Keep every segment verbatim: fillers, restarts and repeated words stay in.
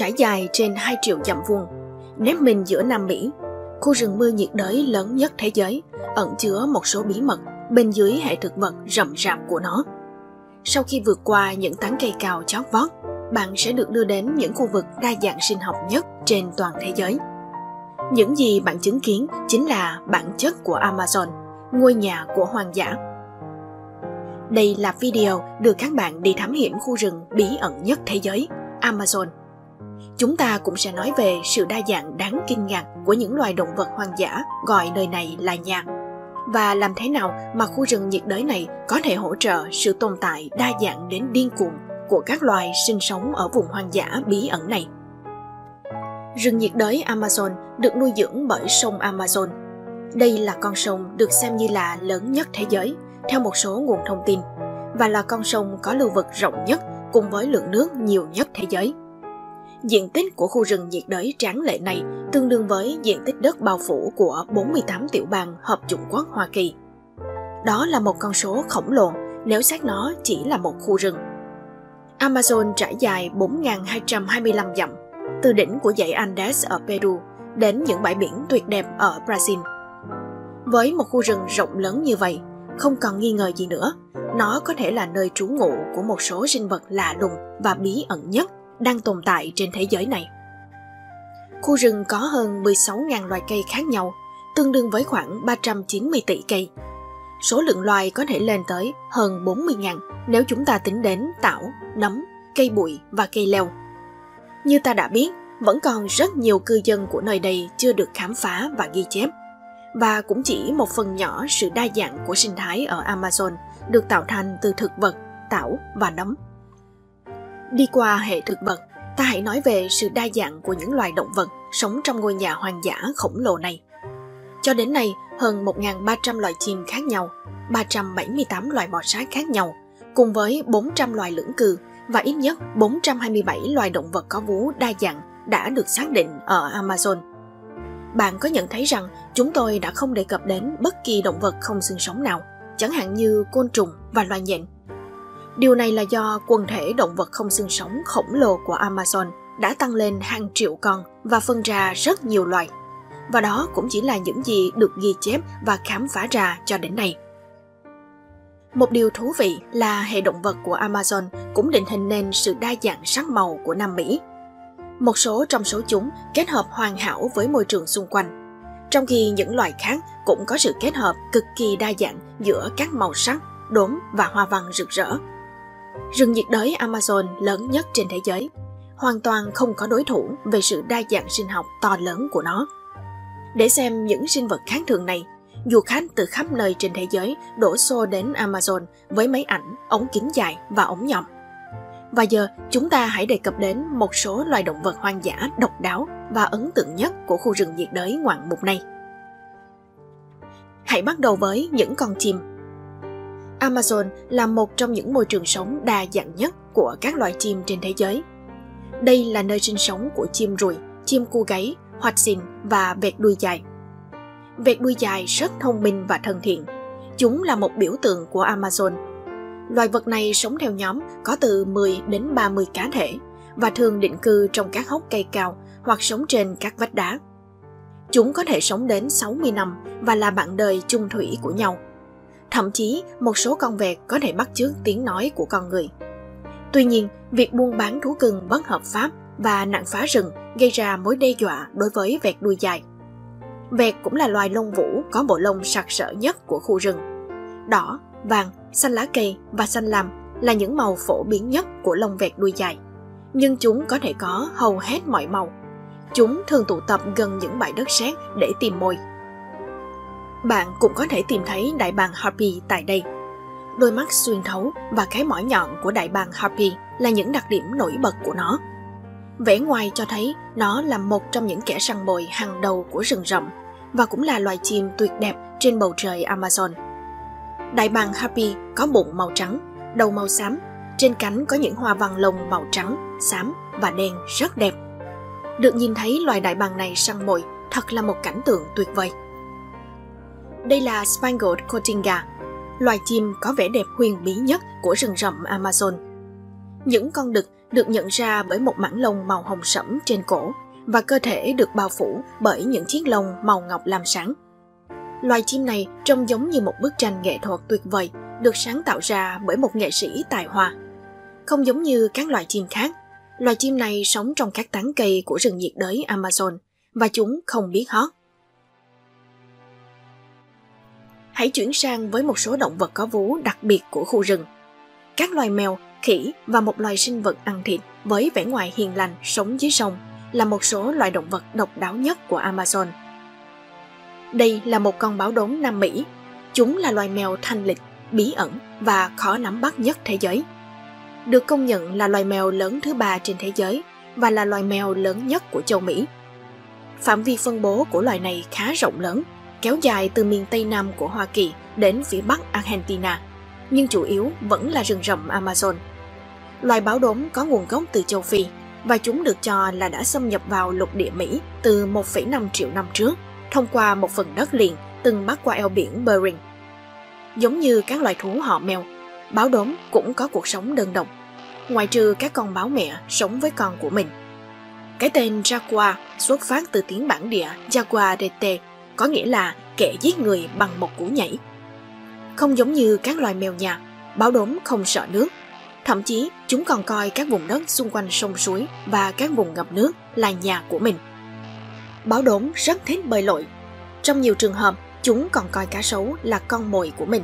trải dài trên hai triệu dặm vuông, nép mình giữa Nam Mỹ. Khu rừng mưa nhiệt đới lớn nhất thế giới ẩn chứa một số bí mật bên dưới hệ thực vật rậm rạp của nó. Sau khi vượt qua những tán cây cao chót vót, bạn sẽ được đưa đến những khu vực đa dạng sinh học nhất trên toàn thế giới. Những gì bạn chứng kiến chính là bản chất của Amazon, ngôi nhà của hoang dã. Đây là video đưa các bạn đi thám hiểm khu rừng bí ẩn nhất thế giới, Amazon. Chúng ta cũng sẽ nói về sự đa dạng đáng kinh ngạc của những loài động vật hoang dã gọi nơi này là nhà, và làm thế nào mà khu rừng nhiệt đới này có thể hỗ trợ sự tồn tại đa dạng đến điên cuồng của các loài sinh sống ở vùng hoang dã bí ẩn này. Rừng nhiệt đới Amazon được nuôi dưỡng bởi sông Amazon. Đây là con sông được xem như là lớn nhất thế giới, theo một số nguồn thông tin, và là con sông có lưu vực rộng nhất cùng với lượng nước nhiều nhất thế giới. Diện tích của khu rừng nhiệt đới tráng lệ này tương đương với diện tích đất bao phủ của bốn mươi tám tiểu bang hợp chủng quốc Hoa Kỳ. Đó là một con số khổng lồ nếu xét nó chỉ là một khu rừng. Amazon trải dài bốn nghìn hai trăm hai mươi lăm dặm, từ đỉnh của dãy Andes ở Peru đến những bãi biển tuyệt đẹp ở Brazil. Với một khu rừng rộng lớn như vậy, không còn nghi ngờ gì nữa, nó có thể là nơi trú ngụ của một số sinh vật lạ lùng và bí ẩn nhất đang tồn tại trên thế giới này. Khu rừng có hơn mười sáu nghìn loài cây khác nhau, tương đương với khoảng ba trăm chín mươi tỷ cây. Số lượng loài có thể lên tới hơn bốn mươi nghìn nếu chúng ta tính đến tảo, nấm, cây bụi và cây leo. Như ta đã biết, vẫn còn rất nhiều cư dân của nơi đây chưa được khám phá và ghi chép, và cũng chỉ một phần nhỏ sự đa dạng của sinh thái ở Amazon được tạo thành từ thực vật, tảo và nấm. Đi qua hệ thực vật, ta hãy nói về sự đa dạng của những loài động vật sống trong ngôi nhà hoang dã khổng lồ này. Cho đến nay, hơn một nghìn ba trăm loài chim khác nhau, ba trăm bảy mươi tám loài bò sát khác nhau, cùng với bốn trăm loài lưỡng cư và ít nhất bốn trăm hai mươi bảy loài động vật có vú đa dạng đã được xác định ở Amazon. Bạn có nhận thấy rằng chúng tôi đã không đề cập đến bất kỳ động vật không xương sống nào, chẳng hạn như côn trùng và loài nhện. Điều này là do quần thể động vật không xương sống khổng lồ của Amazon đã tăng lên hàng triệu con và phân ra rất nhiều loài. Và đó cũng chỉ là những gì được ghi chép và khám phá ra cho đến nay. Một điều thú vị là hệ động vật của Amazon cũng định hình nên sự đa dạng sắc màu của Nam Mỹ. Một số trong số chúng kết hợp hoàn hảo với môi trường xung quanh, trong khi những loài khác cũng có sự kết hợp cực kỳ đa dạng giữa các màu sắc, đốm và hoa văn rực rỡ. Rừng nhiệt đới Amazon lớn nhất trên thế giới, hoàn toàn không có đối thủ về sự đa dạng sinh học to lớn của nó. Để xem những sinh vật khác thường này, du khách từ khắp nơi trên thế giới đổ xô đến Amazon với máy ảnh, ống kính dài và ống nhòm. Và giờ chúng ta hãy đề cập đến một số loài động vật hoang dã độc đáo và ấn tượng nhất của khu rừng nhiệt đới ngoạn mục này. Hãy bắt đầu với những con chim. Amazon là một trong những môi trường sống đa dạng nhất của các loài chim trên thế giới. Đây là nơi sinh sống của chim ruồi, chim cu gáy, hoạch xìn và vẹt đuôi dài. Vẹt đuôi dài rất thông minh và thân thiện. Chúng là một biểu tượng của Amazon. Loài vật này sống theo nhóm có từ mười đến ba mươi cá thể và thường định cư trong các hốc cây cao hoặc sống trên các vách đá. Chúng có thể sống đến sáu mươi năm và là bạn đời chung thủy của nhau. Thậm chí, một số con vẹt có thể bắt chước tiếng nói của con người. Tuy nhiên, việc buôn bán thú cưng bất hợp pháp và nạn phá rừng gây ra mối đe dọa đối với vẹt đuôi dài. Vẹt cũng là loài lông vũ có bộ lông sặc sỡ nhất của khu rừng. Đỏ, vàng, xanh lá cây và xanh lam là những màu phổ biến nhất của lông vẹt đuôi dài. Nhưng chúng có thể có hầu hết mọi màu. Chúng thường tụ tập gần những bãi đất sét để tìm mồi. Bạn cũng có thể tìm thấy đại bàng Harpy tại đây. Đôi mắt xuyên thấu và cái mỏ nhọn của đại bàng Harpy là những đặc điểm nổi bật của nó. Vẻ ngoài cho thấy nó là một trong những kẻ săn mồi hàng đầu của rừng rậm và cũng là loài chim tuyệt đẹp trên bầu trời Amazon. Đại bàng Harpy có bụng màu trắng, đầu màu xám, trên cánh có những hoa văn lông màu trắng, xám và đen rất đẹp. Được nhìn thấy loài đại bàng này săn mồi thật là một cảnh tượng tuyệt vời. Đây là Spangled Cotinga, loài chim có vẻ đẹp huyền bí nhất của rừng rậm Amazon. Những con đực được nhận ra bởi một mảng lông màu hồng sẫm trên cổ và cơ thể được bao phủ bởi những chiếc lông màu ngọc làm sáng. Loài chim này trông giống như một bức tranh nghệ thuật tuyệt vời được sáng tạo ra bởi một nghệ sĩ tài hoa. Không giống như các loài chim khác, loài chim này sống trong các tán cây của rừng nhiệt đới Amazon và chúng không biết hót. Hãy chuyển sang với một số động vật có vú đặc biệt của khu rừng. Các loài mèo, khỉ và một loài sinh vật ăn thịt với vẻ ngoài hiền lành sống dưới sông là một số loài động vật độc đáo nhất của Amazon. Đây là một con báo đốm Nam Mỹ. Chúng là loài mèo thanh lịch, bí ẩn và khó nắm bắt nhất thế giới. Được công nhận là loài mèo lớn thứ ba trên thế giới và là loài mèo lớn nhất của châu Mỹ. Phạm vi phân bố của loài này khá rộng lớn, kéo dài từ miền Tây Nam của Hoa Kỳ đến phía Bắc Argentina, nhưng chủ yếu vẫn là rừng rậm Amazon. Loài báo đốm có nguồn gốc từ châu Phi và chúng được cho là đã xâm nhập vào lục địa Mỹ từ một phẩy năm triệu năm trước thông qua một phần đất liền từng bắc qua eo biển Bering. Giống như các loài thú họ mèo, báo đốm cũng có cuộc sống đơn độc, ngoại trừ các con báo mẹ sống với con của mình. Cái tên Jaguar xuất phát từ tiếng bản địa Jaguarete, có nghĩa là kẻ giết người bằng một cú nhảy. Không giống như các loài mèo nhà, báo đốm không sợ nước. Thậm chí, chúng còn coi các vùng đất xung quanh sông suối và các vùng ngập nước là nhà của mình. Báo đốm rất thích bơi lội. Trong nhiều trường hợp, chúng còn coi cá sấu là con mồi của mình.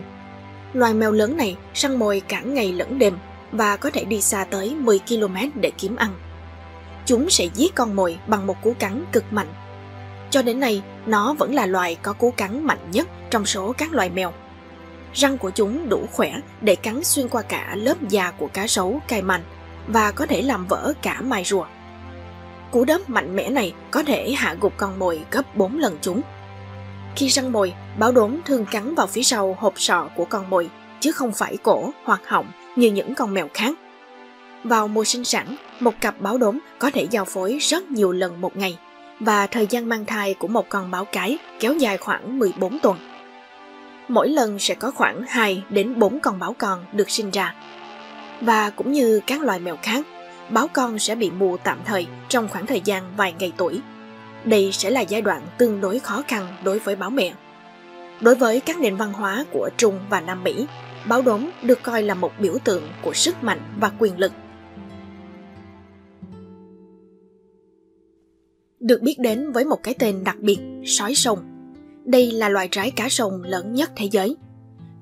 Loài mèo lớn này săn mồi cả ngày lẫn đêm và có thể đi xa tới mười ki lô mét để kiếm ăn. Chúng sẽ giết con mồi bằng một cú cắn cực mạnh. Cho đến nay, nó vẫn là loài có cú cắn mạnh nhất trong số các loài mèo. Răng của chúng đủ khỏe để cắn xuyên qua cả lớp da của cá sấu Cayman và có thể làm vỡ cả mai rùa. Cú đớp mạnh mẽ này có thể hạ gục con mồi gấp bốn lần chúng. Khi săn mồi, báo đốm thường cắn vào phía sau hộp sọ của con mồi, chứ không phải cổ hoặc họng như những con mèo khác. Vào mùa sinh sản, một cặp báo đốm có thể giao phối rất nhiều lần một ngày, và thời gian mang thai của một con báo cái kéo dài khoảng mười bốn tuần. Mỗi lần sẽ có khoảng hai đến bốn con báo con được sinh ra. Và cũng như các loài mèo khác, báo con sẽ bị mù tạm thời trong khoảng thời gian vài ngày tuổi. Đây sẽ là giai đoạn tương đối khó khăn đối với báo mẹ. Đối với các nền văn hóa của Trung và Nam Mỹ, báo đốm được coi là một biểu tượng của sức mạnh và quyền lực. Được biết đến với một cái tên đặc biệt, sói sông. Đây là loài rái cá sông lớn nhất thế giới.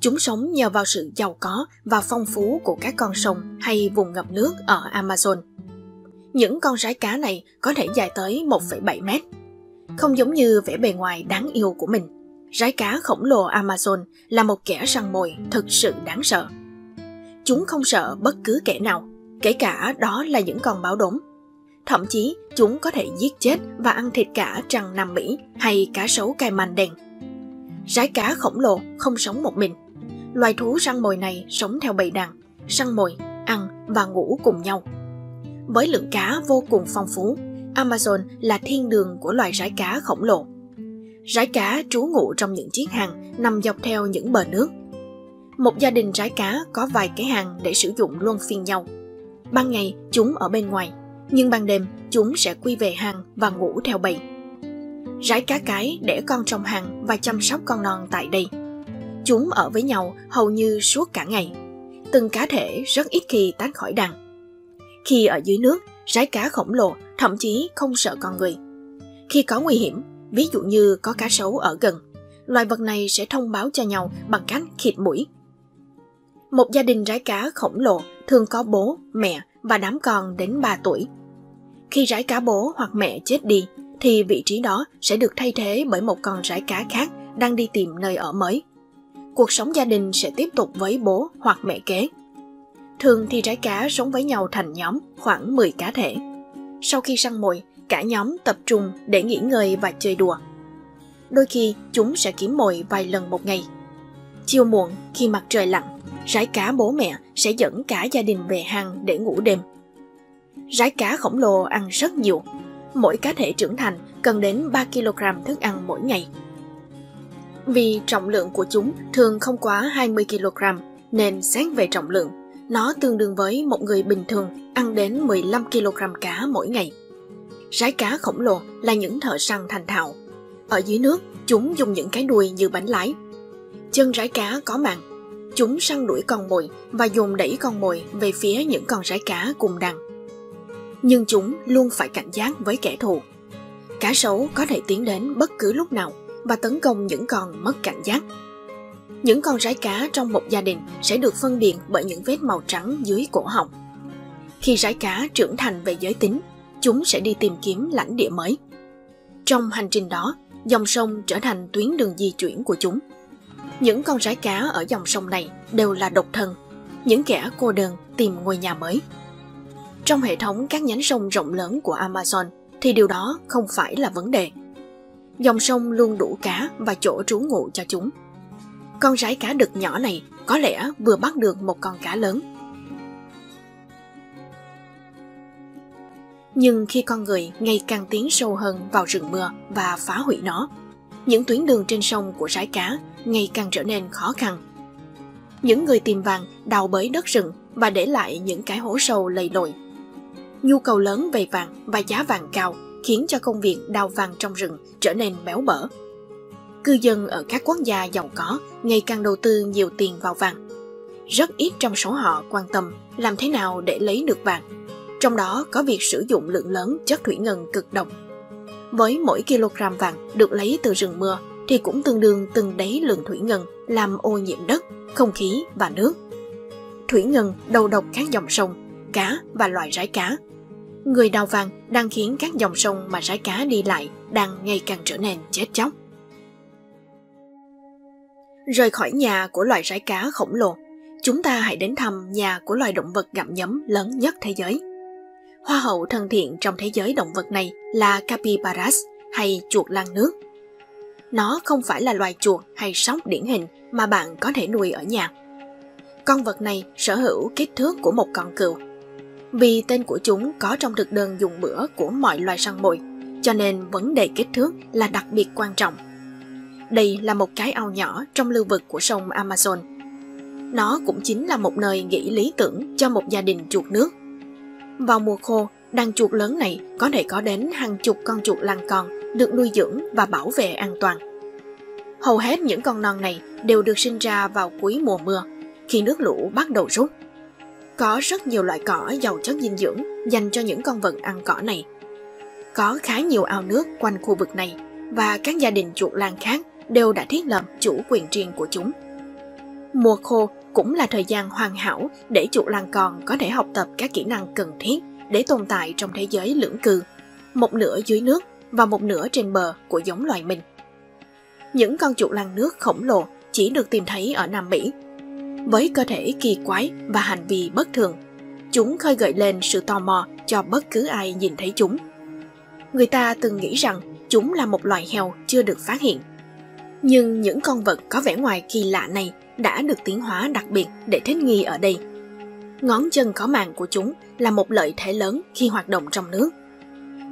Chúng sống nhờ vào sự giàu có và phong phú của các con sông hay vùng ngập nước ở Amazon. Những con rái cá này có thể dài tới một phẩy bảy mét. Không giống như vẻ bề ngoài đáng yêu của mình, rái cá khổng lồ Amazon là một kẻ săn mồi thực sự đáng sợ. Chúng không sợ bất cứ kẻ nào, kể cả đó là những con báo đốm. Thậm chí, chúng có thể giết chết và ăn thịt cả trăng Nam Mỹ hay cá sấu Cayman đen. Rái cá khổng lồ không sống một mình. Loài thú săn mồi này sống theo bầy đàn, săn mồi, ăn và ngủ cùng nhau. Với lượng cá vô cùng phong phú, Amazon là thiên đường của loài rái cá khổng lồ. Rái cá trú ngụ trong những chiếc hang nằm dọc theo những bờ nước. Một gia đình rái cá có vài cái hang để sử dụng luân phiên nhau. Ban ngày, chúng ở bên ngoài, nhưng ban đêm chúng sẽ quy về hang và ngủ theo bầy. Rái cá cái đẻ con trong hang và chăm sóc con non tại đây. Chúng ở với nhau hầu như suốt cả ngày. Từng cá thể rất ít khi tách khỏi đàn. Khi ở dưới nước, rái cá khổng lồ thậm chí không sợ con người. Khi có nguy hiểm, ví dụ như có cá sấu ở gần, loài vật này sẽ thông báo cho nhau bằng cách khịt mũi. Một gia đình rái cá khổng lồ thường có bố, mẹ và đám con đến ba tuổi. Khi rái cá bố hoặc mẹ chết đi, thì vị trí đó sẽ được thay thế bởi một con rái cá khác đang đi tìm nơi ở mới. Cuộc sống gia đình sẽ tiếp tục với bố hoặc mẹ kế. Thường thì rái cá sống với nhau thành nhóm khoảng mười cá thể. Sau khi săn mồi, cả nhóm tập trung để nghỉ ngơi và chơi đùa. Đôi khi chúng sẽ kiếm mồi vài lần một ngày. Chiều muộn, khi mặt trời lặn, rái cá bố mẹ sẽ dẫn cả gia đình về hang để ngủ đêm. Rái cá khổng lồ ăn rất nhiều. Mỗi cá thể trưởng thành cần đến ba ki lô gam thức ăn mỗi ngày. Vì trọng lượng của chúng thường không quá hai mươi ki lô gam, nên xét về trọng lượng, Nó tương đương với một người bình thường ăn đến mười lăm ki lô gam cá mỗi ngày. Rái cá khổng lồ là những thợ săn thành thạo. Ở dưới nước, chúng dùng những cái đuôi như bánh lái. Chân rái cá có màng. Chúng săn đuổi con mồi và dùng đẩy con mồi về phía những con rái cá cùng đàn. Nhưng chúng luôn phải cảnh giác với kẻ thù. Cá sấu có thể tiến đến bất cứ lúc nào và tấn công những con mất cảnh giác. Những con rái cá trong một gia đình sẽ được phân biệt bởi những vết màu trắng dưới cổ họng. Khi rái cá trưởng thành về giới tính, chúng sẽ đi tìm kiếm lãnh địa mới. Trong hành trình đó, dòng sông trở thành tuyến đường di chuyển của chúng. Những con rái cá ở dòng sông này đều là độc thân, những kẻ cô đơn tìm ngôi nhà mới. Trong hệ thống các nhánh sông rộng lớn của Amazon thì điều đó không phải là vấn đề. Dòng sông luôn đủ cá và chỗ trú ngụ cho chúng. Con rái cá đực nhỏ này có lẽ vừa bắt được một con cá lớn. Nhưng khi con người ngày càng tiến sâu hơn vào rừng mưa và phá hủy nó, những tuyến đường trên sông của rái cá ngày càng trở nên khó khăn. Những người tìm vàng đào bới đất rừng và để lại những cái hố sâu lầy lội. Nhu cầu lớn về vàng và giá vàng cao khiến cho công việc đào vàng trong rừng trở nên béo bở. Cư dân ở các quốc gia giàu có ngày càng đầu tư nhiều tiền vào vàng. Rất ít trong số họ quan tâm làm thế nào để lấy được vàng, trong đó có việc sử dụng lượng lớn chất thủy ngân cực độc. Với mỗi kg vàng được lấy từ rừng mưa thì cũng tương đương từng đấy lượng thủy ngân làm ô nhiễm đất, không khí và nước. Thủy ngân đầu độc các dòng sông, cá và loài rái cá. Người đào vàng đang khiến các dòng sông mà rái cá đi lại đang ngày càng trở nên chết chóc. Rời khỏi nhà của loài rái cá khổng lồ, chúng ta hãy đến thăm nhà của loài động vật gặm nhấm lớn nhất thế giới. Hoa hậu thân thiện trong thế giới động vật này là capybaras hay chuột lang nước. Nó không phải là loài chuột hay sóc điển hình mà bạn có thể nuôi ở nhà. Con vật này sở hữu kích thước của một con cừu. Vì tên của chúng có trong thực đơn dùng bữa của mọi loài săn mồi, cho nên vấn đề kích thước là đặc biệt quan trọng. Đây là một cái ao nhỏ trong lưu vực của sông Amazon. Nó cũng chính là một nơi nghỉ lý tưởng cho một gia đình chuột nước. Vào mùa khô, đàn chuột lớn này có thể có đến hàng chục con chuột lang con được nuôi dưỡng và bảo vệ an toàn. Hầu hết những con non này đều được sinh ra vào cuối mùa mưa, khi nước lũ bắt đầu rút. Có rất nhiều loại cỏ giàu chất dinh dưỡng dành cho những con vật ăn cỏ này. Có khá nhiều ao nước quanh khu vực này và các gia đình chuột lang khác đều đã thiết lập chủ quyền riêng của chúng. Mùa khô cũng là thời gian hoàn hảo để chuột lang con có thể học tập các kỹ năng cần thiết để tồn tại trong thế giới lưỡng cư, một nửa dưới nước và một nửa trên bờ của giống loài mình. Những con chuột lang nước khổng lồ chỉ được tìm thấy ở Nam Mỹ. Với cơ thể kỳ quái và hành vi bất thường, chúng khơi gợi lên sự tò mò cho bất cứ ai nhìn thấy chúng. Người ta từng nghĩ rằng chúng là một loài heo chưa được phát hiện. Nhưng những con vật có vẻ ngoài kỳ lạ này đã được tiến hóa đặc biệt để thích nghi ở đây. Ngón chân có màng của chúng là một lợi thế lớn khi hoạt động trong nước.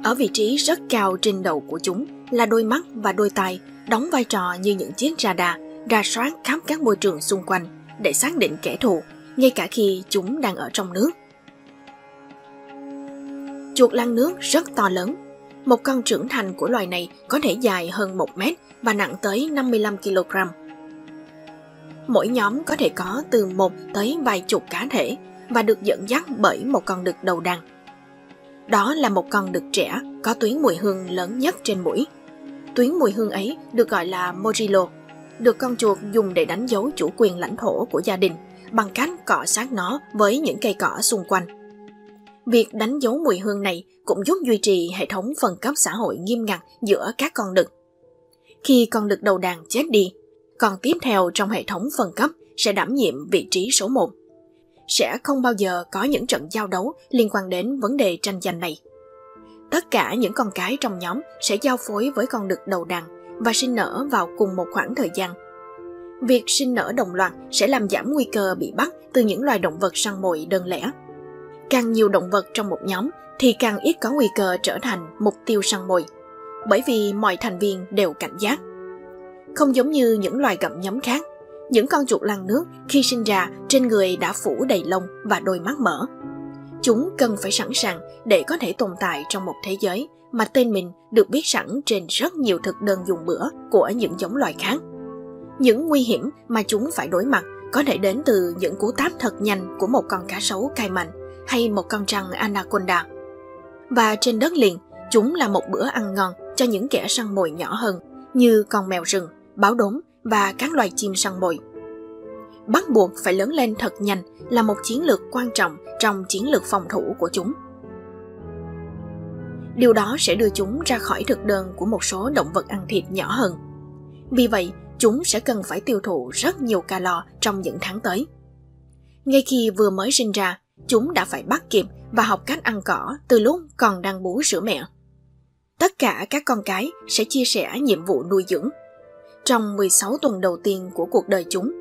Ở vị trí rất cao trên đầu của chúng là đôi mắt và đôi tai đóng vai trò như những chiếc radar rà soát khắp các môi trường xung quanh để xác định kẻ thù, ngay cả khi chúng đang ở trong nước. Chuột lang nước rất to lớn. Một con trưởng thành của loài này có thể dài hơn một mét và nặng tới năm mươi lăm ki lô gam. Mỗi nhóm có thể có từ một tới vài chục cá thể và được dẫn dắt bởi một con đực đầu đàn. Đó là một con đực trẻ có tuyến mùi hương lớn nhất trên mũi. Tuyến mùi hương ấy được gọi là morilo, được con chuột dùng để đánh dấu chủ quyền lãnh thổ của gia đình bằng cách cọ sát nó với những cây cỏ xung quanh. Việc đánh dấu mùi hương này cũng giúp duy trì hệ thống phân cấp xã hội nghiêm ngặt giữa các con đực. Khi con đực đầu đàn chết đi, con tiếp theo trong hệ thống phân cấp sẽ đảm nhiệm vị trí số một. Sẽ không bao giờ có những trận giao đấu liên quan đến vấn đề tranh giành này. Tất cả những con cái trong nhóm sẽ giao phối với con đực đầu đàn và sinh nở vào cùng một khoảng thời gian. Việc sinh nở đồng loạt sẽ làm giảm nguy cơ bị bắt từ những loài động vật săn mồi đơn lẻ. Càng nhiều động vật trong một nhóm thì càng ít có nguy cơ trở thành mục tiêu săn mồi, bởi vì mọi thành viên đều cảnh giác. Không giống như những loài gặm nhấm khác, Những con chuột lằn nước khi sinh ra trên người đã phủ đầy lông và đôi mắt mỡ. Chúng cần phải sẵn sàng để có thể tồn tại trong một thế giới mà tên mình được biết sẵn trên rất nhiều thực đơn dùng bữa của những giống loài khác. Những nguy hiểm mà chúng phải đối mặt có thể đến từ những cú táp thật nhanh của một con cá sấu cay mạnh hay một con trăn anaconda. Và trên đất liền, chúng là một bữa ăn ngon cho những kẻ săn mồi nhỏ hơn như con mèo rừng, báo đốm và các loài chim săn mồi. Bắt buộc phải lớn lên thật nhanh là một chiến lược quan trọng trong chiến lược phòng thủ của chúng. Điều đó sẽ đưa chúng ra khỏi thực đơn của một số động vật ăn thịt nhỏ hơn. Vì vậy, chúng sẽ cần phải tiêu thụ rất nhiều calo trong những tháng tới. Ngay khi vừa mới sinh ra, chúng đã phải bắt kịp và học cách ăn cỏ từ lúc còn đang bú sữa mẹ. Tất cả các con cái sẽ chia sẻ nhiệm vụ nuôi dưỡng. Trong mười sáu tuần đầu tiên của cuộc đời chúng,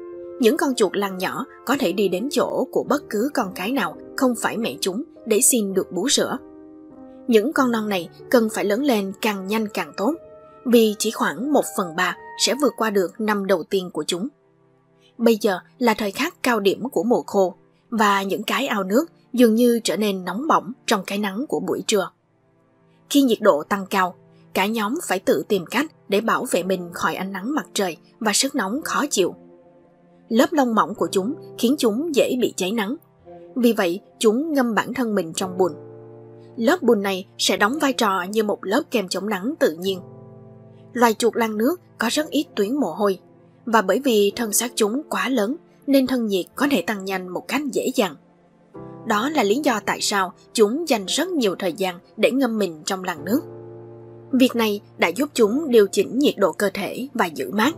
những con chuột lằn nhỏ có thể đi đến chỗ của bất cứ con cái nào không phải mẹ chúng để xin được bú sữa. Những con non này cần phải lớn lên càng nhanh càng tốt, vì chỉ khoảng một phần ba sẽ vượt qua được năm đầu tiên của chúng. Bây giờ là thời khắc cao điểm của mùa khô, và những cái ao nước dường như trở nên nóng bỏng trong cái nắng của buổi trưa. Khi nhiệt độ tăng cao, cả nhóm phải tự tìm cách để bảo vệ mình khỏi ánh nắng mặt trời và sức nóng khó chịu. Lớp lông mỏng của chúng khiến chúng dễ bị cháy nắng. Vì vậy, chúng ngâm bản thân mình trong bùn. Lớp bùn này sẽ đóng vai trò như một lớp kem chống nắng tự nhiên. Loài chuột lăn nước có rất ít tuyến mồ hôi, và bởi vì thân xác chúng quá lớn nên thân nhiệt có thể tăng nhanh một cách dễ dàng. Đó là lý do tại sao chúng dành rất nhiều thời gian để ngâm mình trong làn nước. Việc này đã giúp chúng điều chỉnh nhiệt độ cơ thể và giữ mát.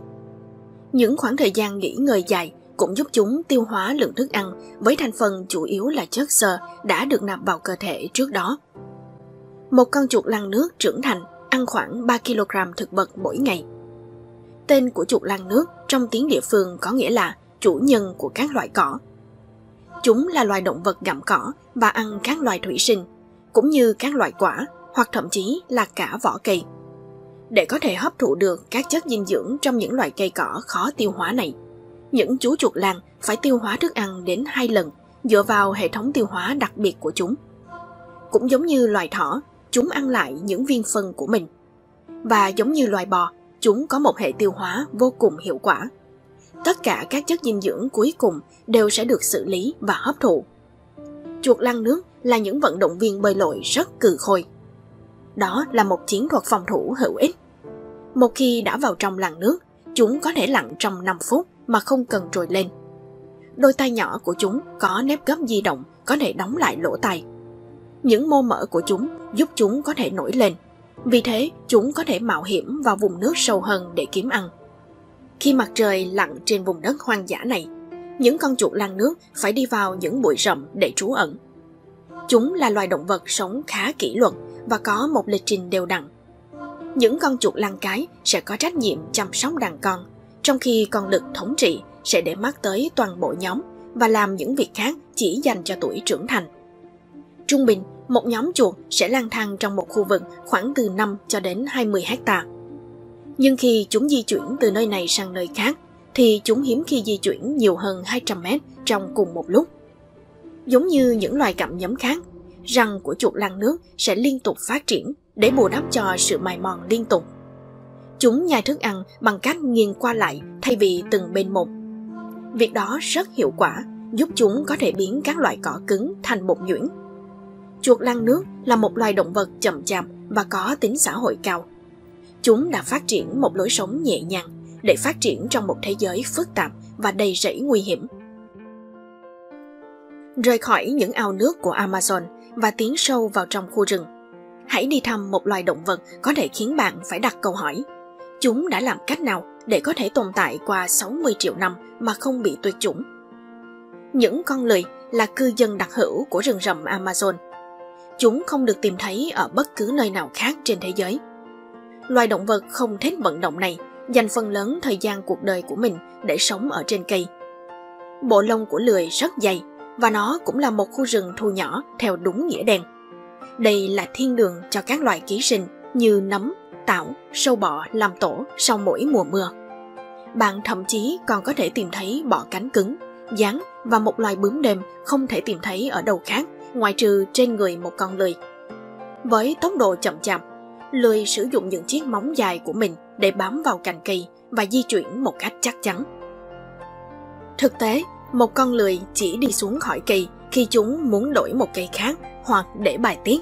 Những khoảng thời gian nghỉ ngơi dài cũng giúp chúng tiêu hóa lượng thức ăn với thành phần chủ yếu là chất xơ đã được nạp vào cơ thể trước đó. Một con chuột lằn nước trưởng thành ăn khoảng ba ki lô gam thực vật mỗi ngày. Tên của chuột lằn nước trong tiếng địa phương có nghĩa là chủ nhân của các loại cỏ. Chúng là loài động vật gặm cỏ và ăn các loài thủy sinh, cũng như các loại quả hoặc thậm chí là cả vỏ cây. Để có thể hấp thụ được các chất dinh dưỡng trong những loại cây cỏ khó tiêu hóa này, những chú chuột lằn phải tiêu hóa thức ăn đến hai lần dựa vào hệ thống tiêu hóa đặc biệt của chúng. Cũng giống như loài thỏ, chúng ăn lại những viên phân của mình. Và giống như loài bò, chúng có một hệ tiêu hóa vô cùng hiệu quả. Tất cả các chất dinh dưỡng cuối cùng đều sẽ được xử lý và hấp thụ. Chuột lăn nước là những vận động viên bơi lội rất cừ khôi. Đó là một chiến thuật phòng thủ hữu ích. Một khi đã vào trong làn nước, chúng có thể lặn trong năm phút mà không cần trồi lên. Đôi tay nhỏ của chúng có nếp gấp di động có thể đóng lại lỗ tai. Những mô mỡ của chúng giúp chúng có thể nổi lên. Vì thế, chúng có thể mạo hiểm vào vùng nước sâu hơn để kiếm ăn. Khi mặt trời lặn trên vùng đất hoang dã này, những con chuột lằn nước phải đi vào những bụi rậm để trú ẩn. Chúng là loài động vật sống khá kỷ luật và có một lịch trình đều đặn. Những con chuột lằn cái sẽ có trách nhiệm chăm sóc đàn con, trong khi con đực thống trị sẽ để mắt tới toàn bộ nhóm và làm những việc khác chỉ dành cho tuổi trưởng thành. Trung bình, một nhóm chuột sẽ lang thang trong một khu vực khoảng từ năm cho đến hai mươi héc-ta. Nhưng khi chúng di chuyển từ nơi này sang nơi khác, thì chúng hiếm khi di chuyển nhiều hơn hai trăm mét trong cùng một lúc. Giống như những loài cặm nhấm khác, răng của chuột lằn nước sẽ liên tục phát triển để bù đắp cho sự mài mòn liên tục. Chúng nhai thức ăn bằng cách nghiêng qua lại thay vì từng bên một. Việc đó rất hiệu quả, giúp chúng có thể biến các loại cỏ cứng thành bột nhuyễn. Chuột lằn nước là một loài động vật chậm chạp và có tính xã hội cao. Chúng đã phát triển một lối sống nhẹ nhàng để phát triển trong một thế giới phức tạp và đầy rẫy nguy hiểm. Rời khỏi những ao nước của Amazon và tiến sâu vào trong khu rừng, hãy đi thăm một loài động vật có thể khiến bạn phải đặt câu hỏi: chúng đã làm cách nào để có thể tồn tại qua sáu mươi triệu năm mà không bị tuyệt chủng? Những con lười là cư dân đặc hữu của rừng rậm Amazon. Chúng không được tìm thấy ở bất cứ nơi nào khác trên thế giới. Loài động vật không thích vận động này dành phần lớn thời gian cuộc đời của mình để sống ở trên cây. Bộ lông của lười rất dày và nó cũng là một khu rừng thu nhỏ theo đúng nghĩa đen. Đây là thiên đường cho các loài ký sinh như nấm, tảo, sâu bọ làm tổ sau mỗi mùa mưa. Bạn thậm chí còn có thể tìm thấy bọ cánh cứng, gián và một loài bướm đêm không thể tìm thấy ở đâu khác, ngoại trừ trên người một con lười. Với tốc độ chậm chạp, lười sử dụng những chiếc móng dài của mình để bám vào cành cây và di chuyển một cách chắc chắn. Thực tế, một con lười chỉ đi xuống khỏi cây khi chúng muốn đổi một cây khác hoặc để bài tiết.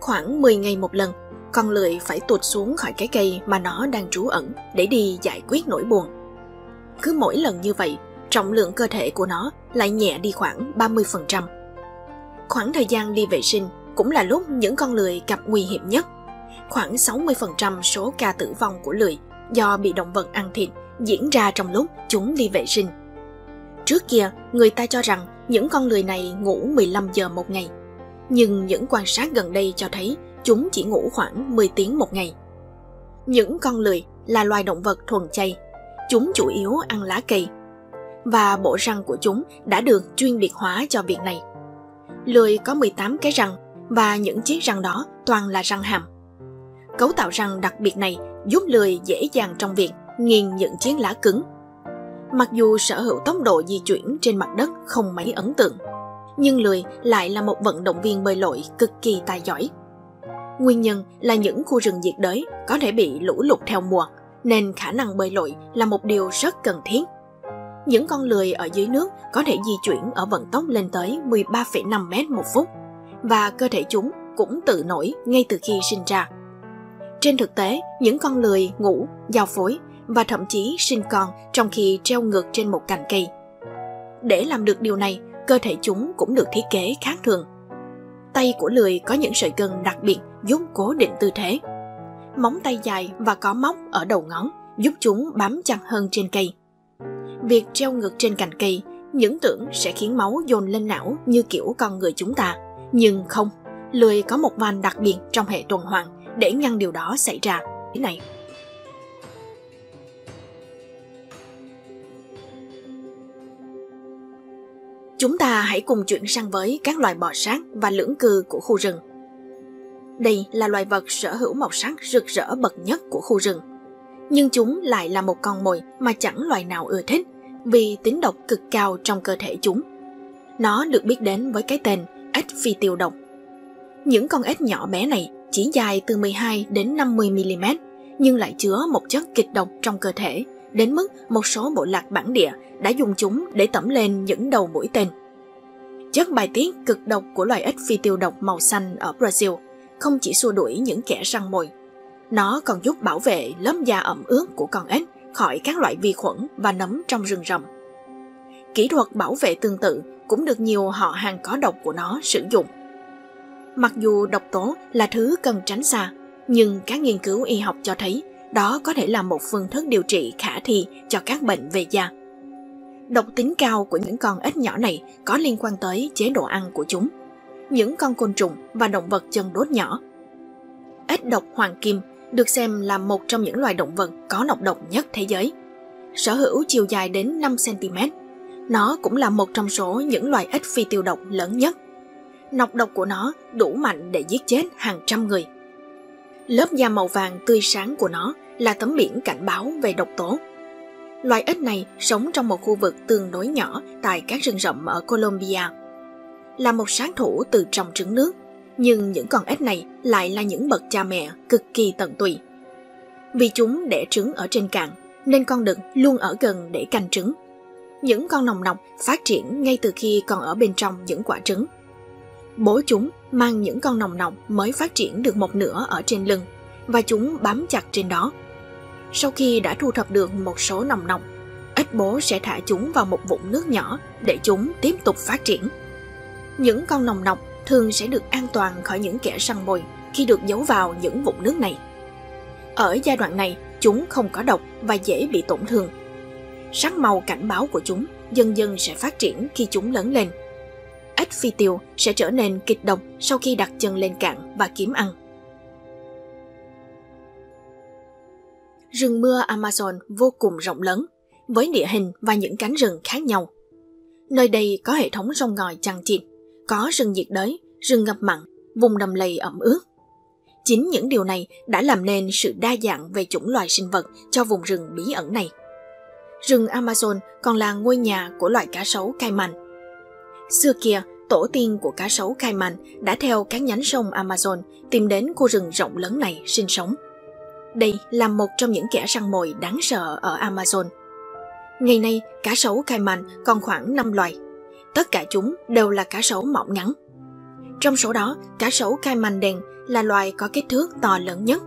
Khoảng mười ngày một lần, con lười phải tuột xuống khỏi cái cây mà nó đang trú ẩn để đi giải quyết nỗi buồn. Cứ mỗi lần như vậy, trọng lượng cơ thể của nó lại nhẹ đi khoảng ba mươi phần trăm. Khoảng thời gian đi vệ sinh cũng là lúc những con lười gặp nguy hiểm nhất. Khoảng sáu mươi phần trăm số ca tử vong của lười do bị động vật ăn thịt diễn ra trong lúc chúng đi vệ sinh. Trước kia, người ta cho rằng những con lười này ngủ mười lăm giờ một ngày. Nhưng những quan sát gần đây cho thấy chúng chỉ ngủ khoảng mười tiếng một ngày. Những con lười là loài động vật thuần chay. Chúng chủ yếu ăn lá cây. Và bộ răng của chúng đã được chuyên biệt hóa cho việc này. Lười có mười tám cái răng và những chiếc răng đó toàn là răng hàm. Cấu tạo răng đặc biệt này giúp lười dễ dàng trong việc nghiền những chiếc lá cứng. Mặc dù sở hữu tốc độ di chuyển trên mặt đất không mấy ấn tượng, nhưng lười lại là một vận động viên bơi lội cực kỳ tài giỏi. Nguyên nhân là những khu rừng nhiệt đới có thể bị lũ lụt theo mùa, nên khả năng bơi lội là một điều rất cần thiết. Những con lười ở dưới nước có thể di chuyển ở vận tốc lên tới mười ba phẩy năm mét một phút, và cơ thể chúng cũng tự nổi ngay từ khi sinh ra. Trên thực tế, những con lười ngủ, giao phối và thậm chí sinh con trong khi treo ngược trên một cành cây. Để làm được điều này, cơ thể chúng cũng được thiết kế khác thường. Tay của lười có những sợi gân đặc biệt giúp cố định tư thế. Móng tay dài và có móc ở đầu ngón giúp chúng bám chặt hơn trên cây. Việc treo ngược trên cành cây, những tưởng sẽ khiến máu dồn lên não như kiểu con người chúng ta. Nhưng không, lười có một van đặc biệt trong hệ tuần hoàn để ngăn điều đó xảy ra. Thế này. Chúng ta hãy cùng chuyển sang với các loài bò sát và lưỡng cư của khu rừng. Đây là loài vật sở hữu màu sắc rực rỡ bậc nhất của khu rừng. Nhưng chúng lại là một con mồi mà chẳng loài nào ưa thích vì tính độc cực cao trong cơ thể chúng. Nó được biết đến với cái tên ếch phi tiêu độc. Những con ếch nhỏ bé này chỉ dài từ mười hai đến năm mươi mi-li-mét nhưng lại chứa một chất kịch độc trong cơ thể, đến mức một số bộ lạc bản địa đã dùng chúng để tẩm lên những đầu mũi tên. Chất bài tiết cực độc của loài ếch phi tiêu độc màu xanh ở Brazil không chỉ xua đuổi những kẻ săn mồi, nó còn giúp bảo vệ lớp da ẩm ướt của con ếch khỏi các loại vi khuẩn và nấm trong rừng rậm. Kỹ thuật bảo vệ tương tự cũng được nhiều họ hàng có độc của nó sử dụng. Mặc dù độc tố là thứ cần tránh xa, nhưng các nghiên cứu y học cho thấy đó có thể là một phương thức điều trị khả thi cho các bệnh về da. Độc tính cao của những con ếch nhỏ này có liên quan tới chế độ ăn của chúng, những con côn trùng và động vật chân đốt nhỏ. Ếch độc hoàng kim được xem là một trong những loài động vật có nọc độc nhất thế giới, sở hữu chiều dài đến năm xen-ti-mét. Nó cũng là một trong số những loài ếch phi tiêu độc lớn nhất. Nọc độc của nó đủ mạnh để giết chết hàng trăm người. Lớp da màu vàng tươi sáng của nó là tấm biển cảnh báo về độc tố. Loài ếch này sống trong một khu vực tương đối nhỏ tại các rừng rậm ở Colombia. Là một sát thủ từ trong trứng nước, nhưng những con ếch này lại là những bậc cha mẹ cực kỳ tận tụy. Vì chúng đẻ trứng ở trên cạn, nên con đực luôn ở gần để canh trứng. Những con nòng nọc phát triển ngay từ khi còn ở bên trong những quả trứng. Bố chúng mang những con nòng nọc mới phát triển được một nửa ở trên lưng, và chúng bám chặt trên đó. Sau khi đã thu thập được một số nòng nọc, ếch bố sẽ thả chúng vào một vũng nước nhỏ để chúng tiếp tục phát triển. Những con nòng nọc thường sẽ được an toàn khỏi những kẻ săn mồi khi được giấu vào những vũng nước này. Ở giai đoạn này, chúng không có độc và dễ bị tổn thương. Sắc màu cảnh báo của chúng dần dần sẽ phát triển khi chúng lớn lên. Ếch phi tiêu sẽ trở nên kịch độc sau khi đặt chân lên cạn và kiếm ăn. Rừng mưa Amazon vô cùng rộng lớn, với địa hình và những cánh rừng khác nhau. Nơi đây có hệ thống sông ngòi chằng chịt, có rừng nhiệt đới, rừng ngập mặn, vùng đầm lầy ẩm ướt. Chính những điều này đã làm nên sự đa dạng về chủng loài sinh vật cho vùng rừng bí ẩn này. Rừng Amazon còn là ngôi nhà của loài cá sấu cay mạnh. Xưa kia, tổ tiên của cá sấu cay mạnh đã theo các nhánh sông Amazon tìm đến khu rừng rộng lớn này sinh sống. Đây là một trong những kẻ săn mồi đáng sợ ở Amazon. Ngày nay, cá sấu cay mạnh còn khoảng năm loài. Tất cả chúng đều là cá sấu mỏng ngắn. Trong số đó, cá sấu cay mạnh đen là loài có kích thước to lớn nhất.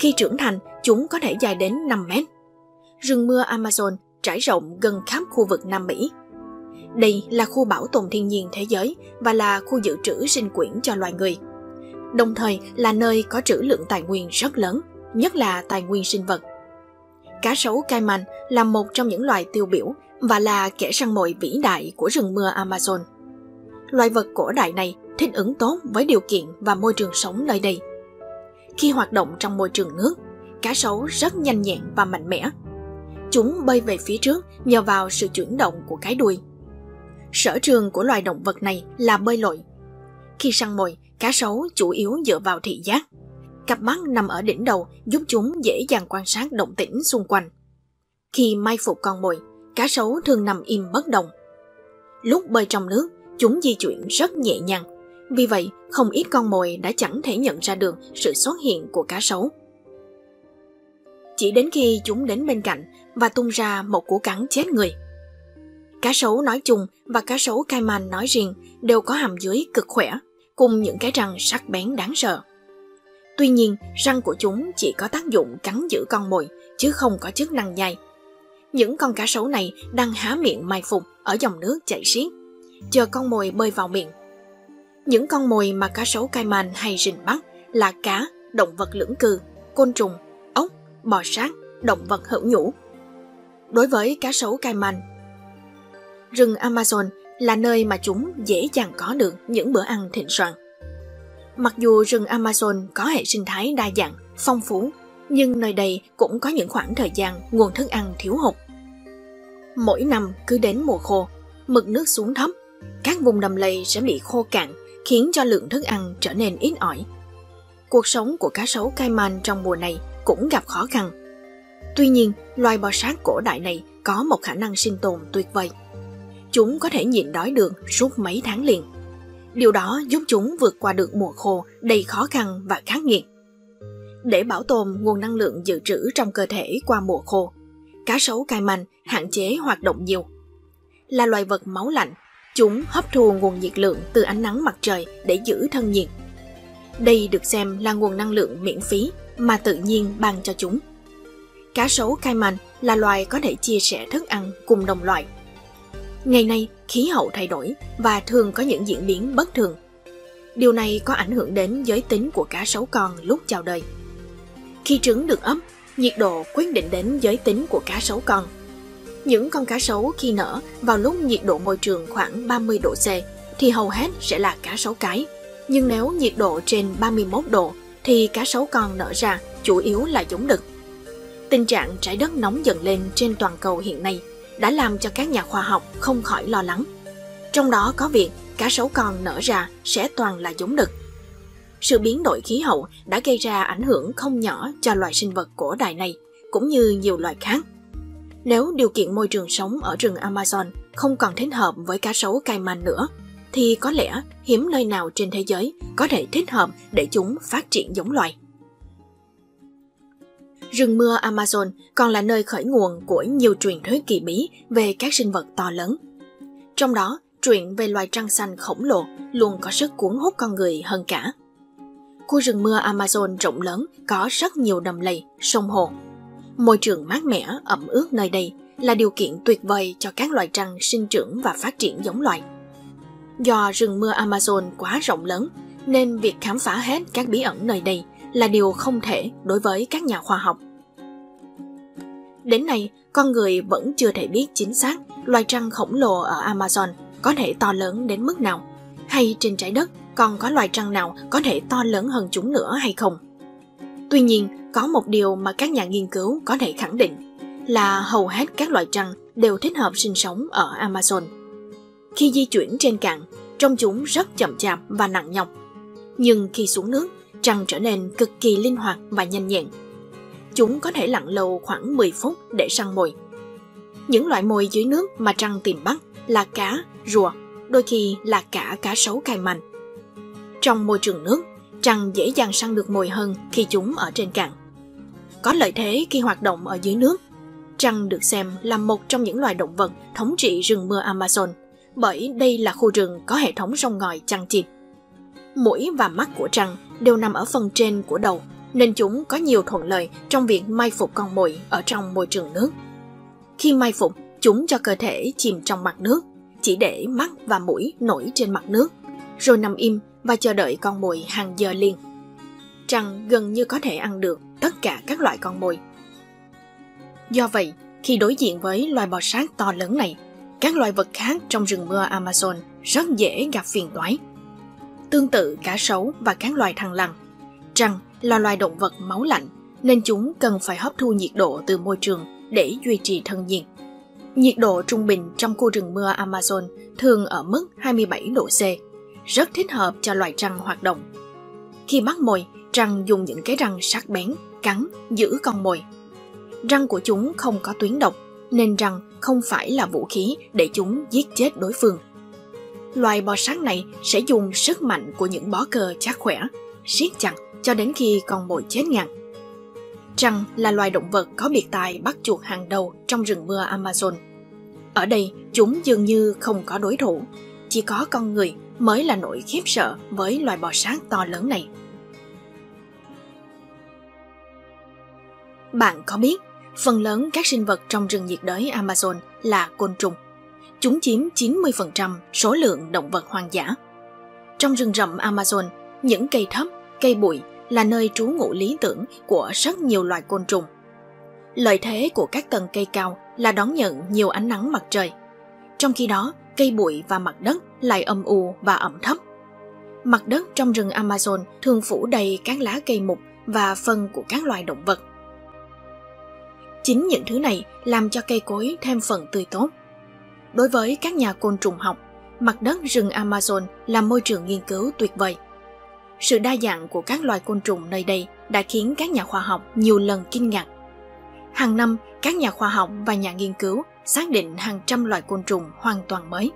Khi trưởng thành, chúng có thể dài đến năm mét. Rừng mưa Amazon trải rộng gần khắp khu vực Nam Mỹ. Đây là khu bảo tồn thiên nhiên thế giới và là khu dự trữ sinh quyển cho loài người. Đồng thời là nơi có trữ lượng tài nguyên rất lớn, nhất là tài nguyên sinh vật. Cá sấu cay mạnh là một trong những loài tiêu biểu và là kẻ săn mồi vĩ đại của rừng mưa Amazon. Loài vật cổ đại này thích ứng tốt với điều kiện và môi trường sống nơi đây. Khi hoạt động trong môi trường nước, cá sấu rất nhanh nhẹn và mạnh mẽ. Chúng bơi về phía trước nhờ vào sự chuyển động của cái đuôi. Sở trường của loài động vật này là bơi lội. Khi săn mồi, cá sấu chủ yếu dựa vào thị giác. Cặp mắt nằm ở đỉnh đầu giúp chúng dễ dàng quan sát động tĩnh xung quanh. Khi mai phục con mồi, cá sấu thường nằm im bất động. Lúc bơi trong nước, chúng di chuyển rất nhẹ nhàng. Vì vậy, không ít con mồi đã chẳng thể nhận ra được sự xuất hiện của cá sấu. Chỉ đến khi chúng đến bên cạnh và tung ra một cú cắn chết người. Cá sấu nói chung và cá sấu cay mạnh nói riêng đều có hàm dưới cực khỏe, cùng những cái răng sắc bén đáng sợ. Tuy nhiên, răng của chúng chỉ có tác dụng cắn giữ con mồi, chứ không có chức năng nhai. Những con cá sấu này đang há miệng mai phục ở dòng nước chảy xiết, chờ con mồi bơi vào miệng. Những con mồi mà cá sấu cay mạnh hay rình bắt là cá, động vật lưỡng cư, côn trùng, ốc, bò sát, động vật hữu nhũ. Đối với cá sấu cay mạnh, rừng Amazon là nơi mà chúng dễ dàng có được những bữa ăn thịnh soạn. Mặc dù rừng Amazon có hệ sinh thái đa dạng, phong phú, nhưng nơi đây cũng có những khoảng thời gian nguồn thức ăn thiếu hụt. Mỗi năm cứ đến mùa khô, mực nước xuống thấp, các vùng đầm lầy sẽ bị khô cạn, khiến cho lượng thức ăn trở nên ít ỏi. Cuộc sống của cá sấu cay mạnh trong mùa này cũng gặp khó khăn. Tuy nhiên, loài bò sát cổ đại này có một khả năng sinh tồn tuyệt vời. Chúng có thể nhịn đói được suốt mấy tháng liền. Điều đó giúp chúng vượt qua được mùa khô đầy khó khăn và khắc nghiệt. Để bảo tồn nguồn năng lượng dự trữ trong cơ thể qua mùa khô, cá sấu cay mạnh hạn chế hoạt động nhiều. Là loài vật máu lạnh, chúng hấp thu nguồn nhiệt lượng từ ánh nắng mặt trời để giữ thân nhiệt. Đây được xem là nguồn năng lượng miễn phí mà tự nhiên ban cho chúng. Cá sấu cay mạnh là loài có thể chia sẻ thức ăn cùng đồng loại. Ngày nay, khí hậu thay đổi và thường có những diễn biến bất thường. Điều này có ảnh hưởng đến giới tính của cá sấu con lúc chào đời. Khi trứng được ấp, nhiệt độ quyết định đến giới tính của cá sấu con. Những con cá sấu khi nở vào lúc nhiệt độ môi trường khoảng ba mươi độ C thì hầu hết sẽ là cá sấu cái. Nhưng nếu nhiệt độ trên ba mươi mốt độ thì cá sấu con nở ra chủ yếu là giống đực. Tình trạng trái đất nóng dần lên trên toàn cầu hiện nay đã làm cho các nhà khoa học không khỏi lo lắng. Trong đó có việc cá sấu con nở ra sẽ toàn là giống đực. Sự biến đổi khí hậu đã gây ra ảnh hưởng không nhỏ cho loài sinh vật cổ đại này, cũng như nhiều loài khác. Nếu điều kiện môi trường sống ở rừng Amazon không còn thích hợp với cá sấu cay mạnh nữa, thì có lẽ hiếm nơi nào trên thế giới có thể thích hợp để chúng phát triển giống loài. Rừng mưa Amazon còn là nơi khởi nguồn của nhiều truyền thuyết kỳ bí về các sinh vật to lớn. Trong đó, truyện về loài trăng xanh khổng lồ luôn có sức cuốn hút con người hơn cả. Khu rừng mưa Amazon rộng lớn có rất nhiều đầm lầy, sông hồ. Môi trường mát mẻ, ẩm ướt nơi đây là điều kiện tuyệt vời cho các loài trăng sinh trưởng và phát triển giống loài. Do rừng mưa Amazon quá rộng lớn, nên việc khám phá hết các bí ẩn nơi đây là điều không thể đối với các nhà khoa học. Đến nay, con người vẫn chưa thể biết chính xác loài trăng khổng lồ ở Amazon có thể to lớn đến mức nào, hay trên trái đất còn có loài trăng nào có thể to lớn hơn chúng nữa hay không. Tuy nhiên, có một điều mà các nhà nghiên cứu có thể khẳng định là hầu hết các loài trăng đều thích hợp sinh sống ở Amazon. Khi di chuyển trên cạn, trông chúng rất chậm chạp và nặng nhọc. Nhưng khi xuống nước, trăng trở nên cực kỳ linh hoạt và nhanh nhẹn. Chúng có thể lặn lội khoảng mười phút để săn mồi. Những loại mồi dưới nước mà Trăng tìm bắt là cá, rùa, đôi khi là cả cá sấu cay mạnh. Trong môi trường nước, Trăng dễ dàng săn được mồi hơn khi chúng ở trên cạn. Có lợi thế khi hoạt động ở dưới nước, Trăng được xem là một trong những loài động vật thống trị rừng mưa Amazon, bởi đây là khu rừng có hệ thống sông ngòi chằng chịt. Mũi và mắt của Trăng đều nằm ở phần trên của đầu, nên chúng có nhiều thuận lợi trong việc mai phục con mồi ở trong môi trường nước. Khi mai phục, chúng cho cơ thể chìm trong mặt nước, chỉ để mắt và mũi nổi trên mặt nước, rồi nằm im và chờ đợi con mồi hàng giờ liền. Trăng gần như có thể ăn được tất cả các loại con mồi. Do vậy, khi đối diện với loài bò sát to lớn này, các loài vật khác trong rừng mưa Amazon rất dễ gặp phiền toái. Tương tự cá sấu và các loài thằn lằn, Trăng là loài động vật máu lạnh, nên chúng cần phải hấp thu nhiệt độ từ môi trường để duy trì thân nhiệt. Nhiệt độ trung bình trong khu rừng mưa Amazon thường ở mức hai mươi bảy độ C, rất thích hợp cho loài Trăng hoạt động. Khi bắt mồi, Trăng dùng những cái răng sắc bén, cắn, giữ con mồi. Răng của chúng không có tuyến độc, nên răng không phải là vũ khí để chúng giết chết đối phương. Loài bò sát này sẽ dùng sức mạnh của những bó cơ chắc khỏe, siết chặt cho đến khi con mồi chết ngạt. Trăng là loài động vật có biệt tài bắt chuột hàng đầu trong rừng mưa Amazon. Ở đây, chúng dường như không có đối thủ, chỉ có con người mới là nỗi khiếp sợ với loài bò sát to lớn này. Bạn có biết, phần lớn các sinh vật trong rừng nhiệt đới Amazon là côn trùng. Chúng chiếm chín mươi phần trăm số lượng động vật hoang dã. Trong rừng rậm Amazon, những cây thấp, cây bụi là nơi trú ngụ lý tưởng của rất nhiều loài côn trùng. Lợi thế của các tầng cây cao là đón nhận nhiều ánh nắng mặt trời. Trong khi đó, cây bụi và mặt đất lại âm u và ẩm thấp. Mặt đất trong rừng Amazon thường phủ đầy các lá cây mục và phân của các loài động vật. Chính những thứ này làm cho cây cối thêm phần tươi tốt. Đối với các nhà côn trùng học, mặt đất rừng Amazon là môi trường nghiên cứu tuyệt vời. Sự đa dạng của các loài côn trùng nơi đây đã khiến các nhà khoa học nhiều lần kinh ngạc. Hàng năm, các nhà khoa học và nhà nghiên cứu xác định hàng trăm loài côn trùng hoàn toàn mới.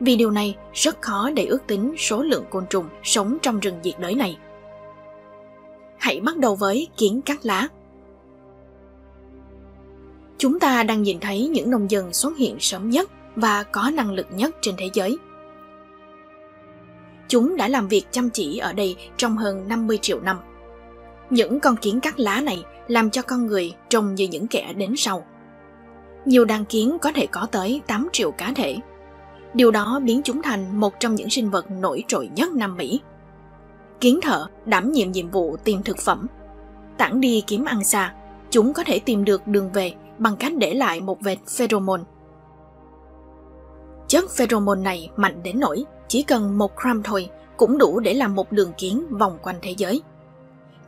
Vì điều này, rất khó để ước tính số lượng côn trùng sống trong rừng nhiệt đới này. Hãy bắt đầu với kiến cắt lá. Chúng ta đang nhìn thấy những nông dân xuất hiện sớm nhất và có năng lực nhất trên thế giới. Chúng đã làm việc chăm chỉ ở đây trong hơn năm mươi triệu năm. Những con kiến cắt lá này làm cho con người trông như những kẻ đến sau. Nhiều đàn kiến có thể có tới tám triệu cá thể. Điều đó biến chúng thành một trong những sinh vật nổi trội nhất Nam Mỹ. Kiến thợ đảm nhiệm nhiệm vụ tìm thực phẩm. Tản đi kiếm ăn xa, chúng có thể tìm được đường về bằng cách để lại một vệt pheromone. Chất pheromone này mạnh đến nỗi chỉ cần một gram thôi cũng đủ để làm một đường kiến vòng quanh thế giới.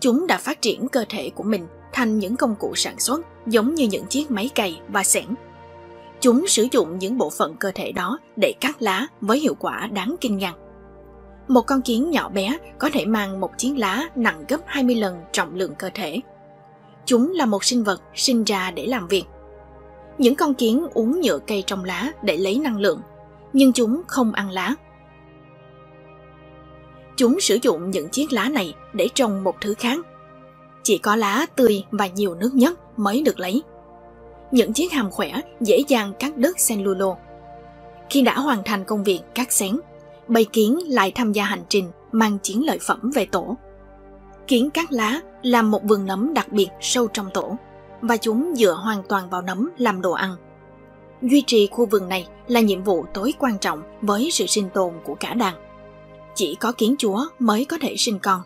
Chúng đã phát triển cơ thể của mình thành những công cụ sản xuất giống như những chiếc máy cày và xẻng. Chúng sử dụng những bộ phận cơ thể đó để cắt lá với hiệu quả đáng kinh ngạc. Một con kiến nhỏ bé có thể mang một chiếc lá nặng gấp hai mươi lần trọng lượng cơ thể. Chúng là một sinh vật sinh ra để làm việc. Những con kiến uống nhựa cây trong lá để lấy năng lượng, nhưng chúng không ăn lá. Chúng sử dụng những chiếc lá này để trồng một thứ khác. Chỉ có lá tươi và nhiều nước nhất mới được lấy. Những chiếc hàm khỏe dễ dàng cắt đứt cellulo. Khi đã hoàn thành công việc cắt xén, bầy kiến lại tham gia hành trình mang chiến lợi phẩm về tổ. Kiến cắt lá làm một vườn nấm đặc biệt sâu trong tổ, và chúng dựa hoàn toàn vào nấm làm đồ ăn. Duy trì khu vườn này là nhiệm vụ tối quan trọng với sự sinh tồn của cả đàn. Chỉ có kiến chúa mới có thể sinh con.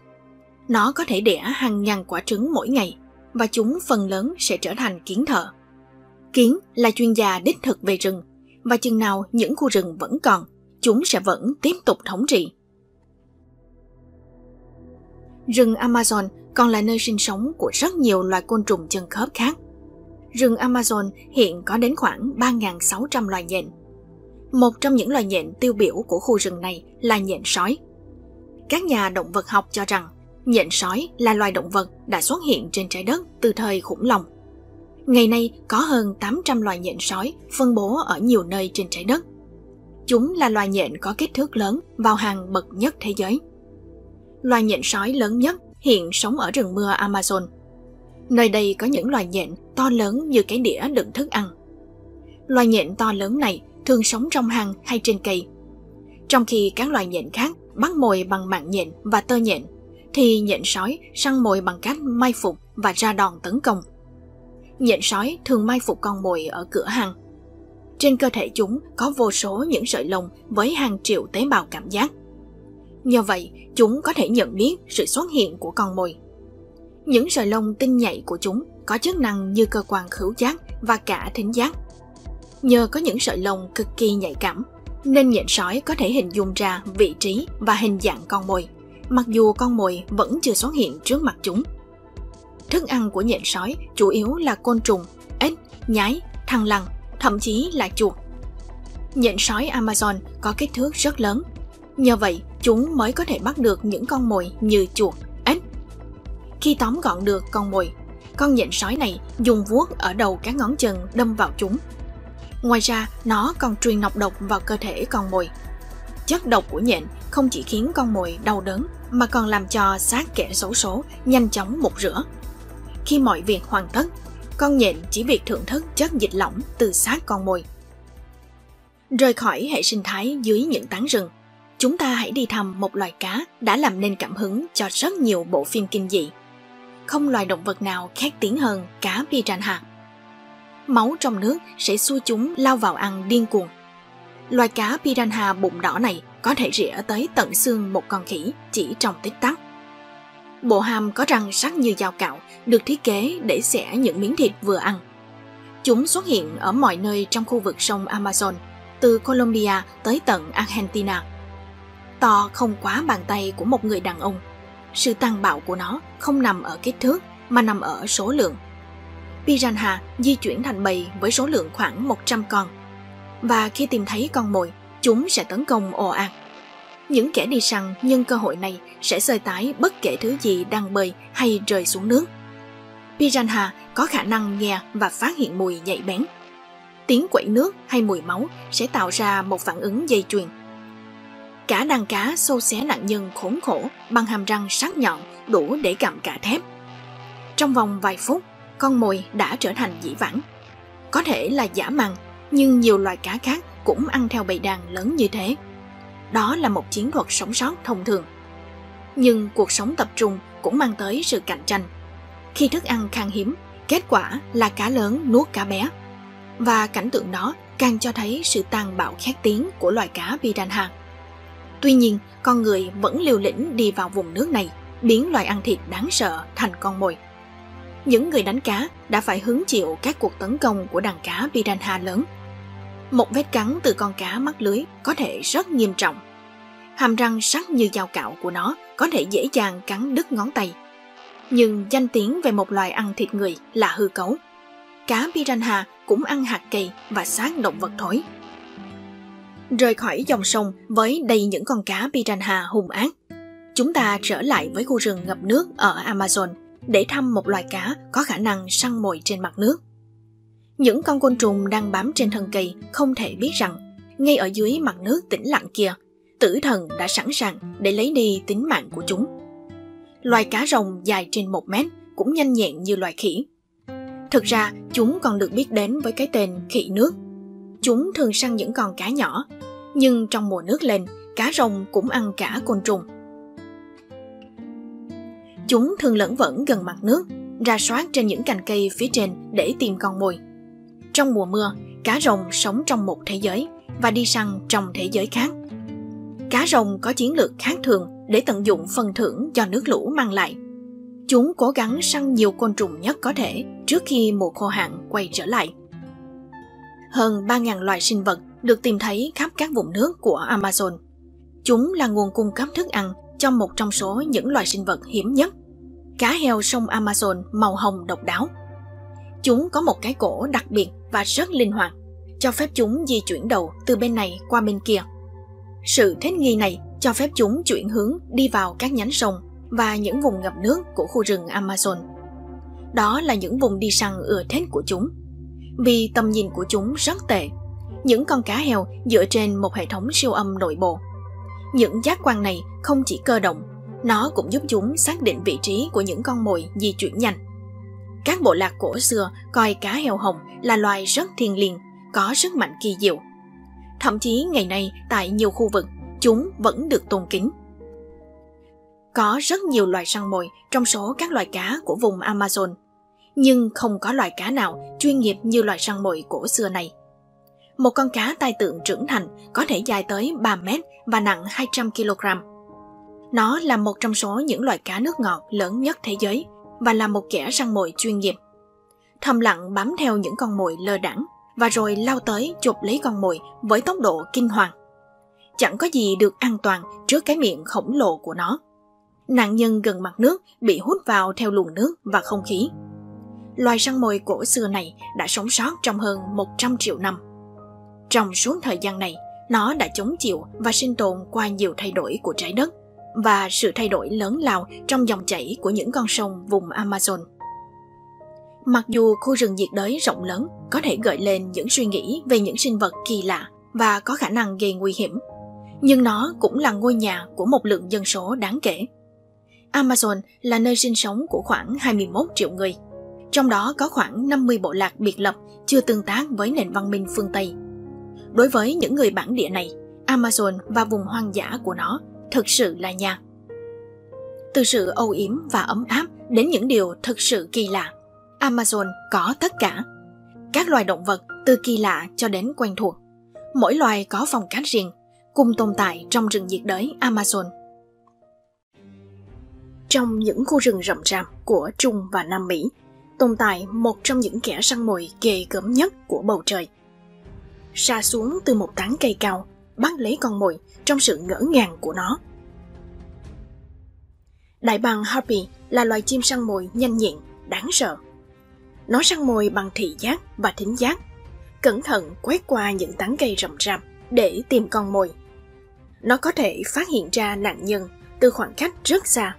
Nó có thể đẻ hàng ngàn quả trứng mỗi ngày, và chúng phần lớn sẽ trở thành kiến thợ. Kiến là chuyên gia đích thực về rừng, và chừng nào những khu rừng vẫn còn, chúng sẽ vẫn tiếp tục thống trị. Rừng Amazon còn là nơi sinh sống của rất nhiều loài côn trùng chân khớp khác. Rừng Amazon hiện có đến khoảng ba nghìn sáu trăm loài nhện. Một trong những loài nhện tiêu biểu của khu rừng này là nhện sói. Các nhà động vật học cho rằng nhện sói là loài động vật đã xuất hiện trên trái đất từ thời khủng long. Ngày nay có hơn tám trăm loài nhện sói phân bố ở nhiều nơi trên trái đất. Chúng là loài nhện có kích thước lớn vào hàng bậc nhất thế giới. Loài nhện sói lớn nhất hiện sống ở rừng mưa Amazon. Nơi đây có những loài nhện to lớn như cái đĩa đựng thức ăn. Loài nhện to lớn này thường sống trong hang hay trên cây. Trong khi các loài nhện khác bắt mồi bằng mạng nhện và tơ nhện, thì nhện sói săn mồi bằng cách mai phục và ra đòn tấn công. Nhện sói thường mai phục con mồi ở cửa hang. Trên cơ thể chúng có vô số những sợi lông với hàng triệu tế bào cảm giác. Nhờ vậy, chúng có thể nhận biết sự xuất hiện của con mồi. Những sợi lông tinh nhạy của chúng có chức năng như cơ quan khứu giác và cả thính giác. Nhờ có những sợi lông cực kỳ nhạy cảm, nên nhện sói có thể hình dung ra vị trí và hình dạng con mồi, mặc dù con mồi vẫn chưa xuất hiện trước mặt chúng. Thức ăn của nhện sói chủ yếu là côn trùng, ếch, nhái, thằn lằn, thậm chí là chuột. Nhện sói Amazon có kích thước rất lớn, nhờ vậy chúng mới có thể bắt được những con mồi như chuột, ếch. Khi tóm gọn được con mồi, con nhện sói này dùng vuốt ở đầu các ngón chân đâm vào chúng. Ngoài ra, nó còn truyền nọc độc vào cơ thể con mồi. Chất độc của nhện không chỉ khiến con mồi đau đớn mà còn làm cho xác kẻ xấu số nhanh chóng mục rửa. Khi mọi việc hoàn tất, con nhện chỉ việc thưởng thức chất dịch lỏng từ xác con mồi. Rời khỏi hệ sinh thái dưới những tán rừng, chúng ta hãy đi thăm một loài cá đã làm nên cảm hứng cho rất nhiều bộ phim kinh dị. Không loài động vật nào khác tiếng hơn cá piranha. Máu trong nước sẽ xua chúng lao vào ăn điên cuồng. Loài cá piranha bụng đỏ này có thể rỉa tới tận xương một con khỉ chỉ trong tích tắc. Bộ hàm có răng sắc như dao cạo được thiết kế để xẻ những miếng thịt vừa ăn. Chúng xuất hiện ở mọi nơi trong khu vực sông Amazon, từ Colombia tới tận Argentina. To không quá bàn tay của một người đàn ông, sự tàn bạo của nó không nằm ở kích thước mà nằm ở số lượng. Piranha di chuyển thành bầy với số lượng khoảng một trăm con, và khi tìm thấy con mồi, chúng sẽ tấn công ồ ạt. Những kẻ đi săn nhân cơ hội này sẽ xơi tái bất kể thứ gì đang bơi hay rơi xuống nước. Piranha có khả năng nghe và phát hiện mùi nhạy bén. Tiếng quẩy nước hay mùi máu sẽ tạo ra một phản ứng dây chuyền. Cả đàn cá xâu xé nạn nhân khốn khổ bằng hàm răng sắc nhọn đủ để gặm cả thép. Trong vòng vài phút, con mồi đã trở thành dĩ vãng. Có thể là dã man, nhưng nhiều loài cá khác cũng ăn theo bầy đàn lớn như thế. Đó là một chiến thuật sống sót thông thường. Nhưng cuộc sống tập trung cũng mang tới sự cạnh tranh. Khi thức ăn khan hiếm, kết quả là cá lớn nuốt cá bé. Và cảnh tượng đó càng cho thấy sự tàn bạo khét tiếng của loài cá piranha. Tuy nhiên, con người vẫn liều lĩnh đi vào vùng nước này, biến loài ăn thịt đáng sợ thành con mồi. Những người đánh cá đã phải hứng chịu các cuộc tấn công của đàn cá piranha lớn. Một vết cắn từ con cá mắc lưới có thể rất nghiêm trọng. Hàm răng sắc như dao cạo của nó có thể dễ dàng cắn đứt ngón tay. Nhưng danh tiếng về một loài ăn thịt người là hư cấu. Cá piranha cũng ăn hạt cây và xác động vật thối. Rời khỏi dòng sông với đầy những con cá piranha hung ác, chúng ta trở lại với khu rừng ngập nước ở Amazon để thăm một loài cá có khả năng săn mồi trên mặt nước. Những con côn trùng đang bám trên thân cây không thể biết rằng, ngay ở dưới mặt nước tĩnh lặng kia, tử thần đã sẵn sàng để lấy đi tính mạng của chúng. Loài cá rồng dài trên một mét cũng nhanh nhẹn như loài khỉ. Thực ra, chúng còn được biết đến với cái tên khỉ nước. Chúng thường săn những con cá nhỏ, nhưng trong mùa nước lên, cá rồng cũng ăn cả côn trùng. Chúng thường lẩn vẩn gần mặt nước, rà soát trên những cành cây phía trên để tìm con mồi. Trong mùa mưa, cá rồng sống trong một thế giới và đi săn trong thế giới khác. Cá rồng có chiến lược khác thường để tận dụng phần thưởng do nước lũ mang lại. Chúng cố gắng săn nhiều côn trùng nhất có thể trước khi mùa khô hạn quay trở lại. Hơn ba nghìn loài sinh vật được tìm thấy khắp các vùng nước của Amazon. Chúng là nguồn cung cấp thức ăn cho một trong số những loài sinh vật hiếm nhất, cá heo sông Amazon màu hồng độc đáo. Chúng có một cái cổ đặc biệt và rất linh hoạt, cho phép chúng di chuyển đầu từ bên này qua bên kia. Sự thích nghi này cho phép chúng chuyển hướng đi vào các nhánh sông và những vùng ngập nước của khu rừng Amazon. đó là những vùng đi săn ưa thích của chúng. Vì tầm nhìn của chúng rất tệ, những con cá heo dựa trên một hệ thống siêu âm nội bộ. Những giác quan này không chỉ cơ động, nó cũng giúp chúng xác định vị trí của những con mồi di chuyển nhanh. Các bộ lạc cổ xưa coi cá heo hồng là loài rất thiêng liêng, có sức mạnh kỳ diệu. Thậm chí ngày nay tại nhiều khu vực, chúng vẫn được tôn kính. Có rất nhiều loài săn mồi trong số các loài cá của vùng Amazon, nhưng không có loài cá nào chuyên nghiệp như loài săn mồi cổ xưa này. Một con cá tai tượng trưởng thành có thể dài tới ba mét và nặng hai trăm ki lô gam. Nó là một trong số những loài cá nước ngọt lớn nhất thế giới và là một kẻ săn mồi chuyên nghiệp. Thầm lặng bám theo những con mồi lơ đãng và rồi lao tới chụp lấy con mồi với tốc độ kinh hoàng. Chẳng có gì được an toàn trước cái miệng khổng lồ của nó. Nạn nhân gần mặt nước bị hút vào theo luồng nước và không khí. Loài săn mồi cổ xưa này đã sống sót trong hơn một trăm triệu năm. Trong suốt thời gian này, nó đã chống chịu và sinh tồn qua nhiều thay đổi của trái đất và sự thay đổi lớn lao trong dòng chảy của những con sông vùng Amazon. Mặc dù khu rừng nhiệt đới rộng lớn có thể gợi lên những suy nghĩ về những sinh vật kỳ lạ và có khả năng gây nguy hiểm, nhưng nó cũng là ngôi nhà của một lượng dân số đáng kể. Amazon là nơi sinh sống của khoảng hai mươi mốt triệu người, trong đó có khoảng năm mươi bộ lạc biệt lập chưa tương tác với nền văn minh phương Tây. Đối với những người bản địa này, Amazon và vùng hoang dã của nó thực sự là nhà. Từ sự âu yếm và ấm áp đến những điều thực sự kỳ lạ, Amazon có tất cả. Các loài động vật từ kỳ lạ cho đến quen thuộc, mỗi loài có phong cách riêng, cùng tồn tại trong rừng nhiệt đới Amazon. Trong những khu rừng rậm rạp của Trung và Nam Mỹ, tồn tại một trong những kẻ săn mồi ghê gớm nhất của bầu trời. Sa xuống từ một tán cây cao, bắt lấy con mồi trong sự ngỡ ngàng của nó. Đại bàng Harpy là loài chim săn mồi nhanh nhẹn, đáng sợ. Nó săn mồi bằng thị giác và thính giác, cẩn thận quét qua những tán cây rậm rạp để tìm con mồi. Nó có thể phát hiện ra nạn nhân từ khoảng cách rất xa.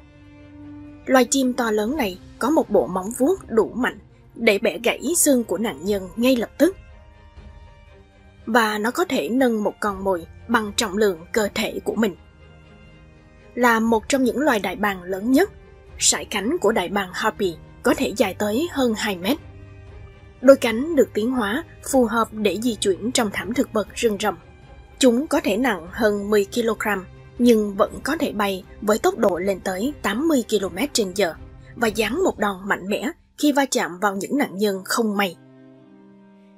Loài chim to lớn này có một bộ móng vuốt đủ mạnh để bẻ gãy xương của nạn nhân ngay lập tức. Và nó có thể nâng một con mồi bằng trọng lượng cơ thể của mình. Là một trong những loài đại bàng lớn nhất, sải cánh của đại bàng Harpy có thể dài tới hơn hai mét. Đôi cánh được tiến hóa phù hợp để di chuyển trong thảm thực vật rừng rậm. Chúng có thể nặng hơn mười ki lô gam, nhưng vẫn có thể bay với tốc độ lên tới tám mươi ki lô mét trên giờ và giáng một đòn mạnh mẽ khi va chạm vào những nạn nhân không may.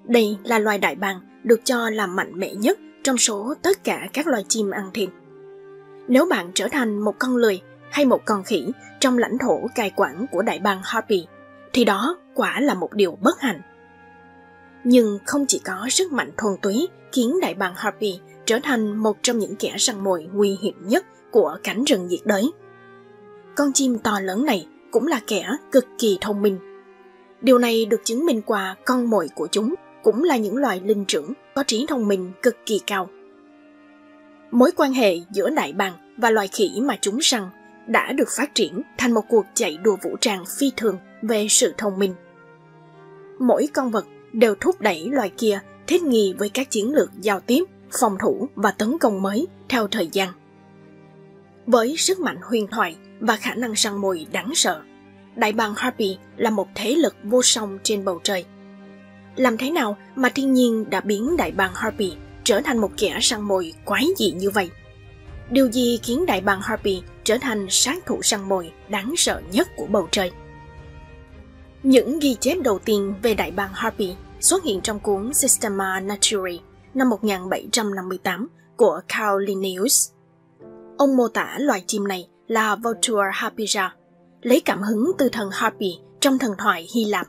Đây là loài đại bàng được cho là mạnh mẽ nhất trong số tất cả các loài chim ăn thịt. Nếu bạn trở thành một con lười hay một con khỉ trong lãnh thổ cai quản của đại bàng Harpy, thì đó quả là một điều bất hạnh. Nhưng không chỉ có sức mạnh thuần túy khiến đại bàng Harpy trở thành một trong những kẻ săn mồi nguy hiểm nhất của cánh rừng nhiệt đới. Con chim to lớn này cũng là kẻ cực kỳ thông minh. Điều này được chứng minh qua con mồi của chúng cũng là những loài linh trưởng có trí thông minh cực kỳ cao. Mối quan hệ giữa đại bàng và loài khỉ mà chúng săn đã được phát triển thành một cuộc chạy đua vũ trang phi thường về sự thông minh. Mỗi con vật đều thúc đẩy loài kia thích nghi với các chiến lược giao tiếp, phòng thủ và tấn công mới theo thời gian. Với sức mạnh huyền thoại và khả năng săn mồi đáng sợ, đại bàng Harpy là một thế lực vô song trên bầu trời. Làm thế nào mà thiên nhiên đã biến đại bàng Harpy trở thành một kẻ săn mồi quái dị như vậy? Điều gì khiến đại bàng Harpy trở thành sát thủ săn mồi đáng sợ nhất của bầu trời? Những ghi chép đầu tiên về đại bàng Harpy xuất hiện trong cuốn Systema Naturae năm một nghìn bảy trăm năm mươi tám của Carl Linnaeus. Ông mô tả loài chim này là Vultur Harpyra, lấy cảm hứng từ thần Harpy trong thần thoại Hy Lạp.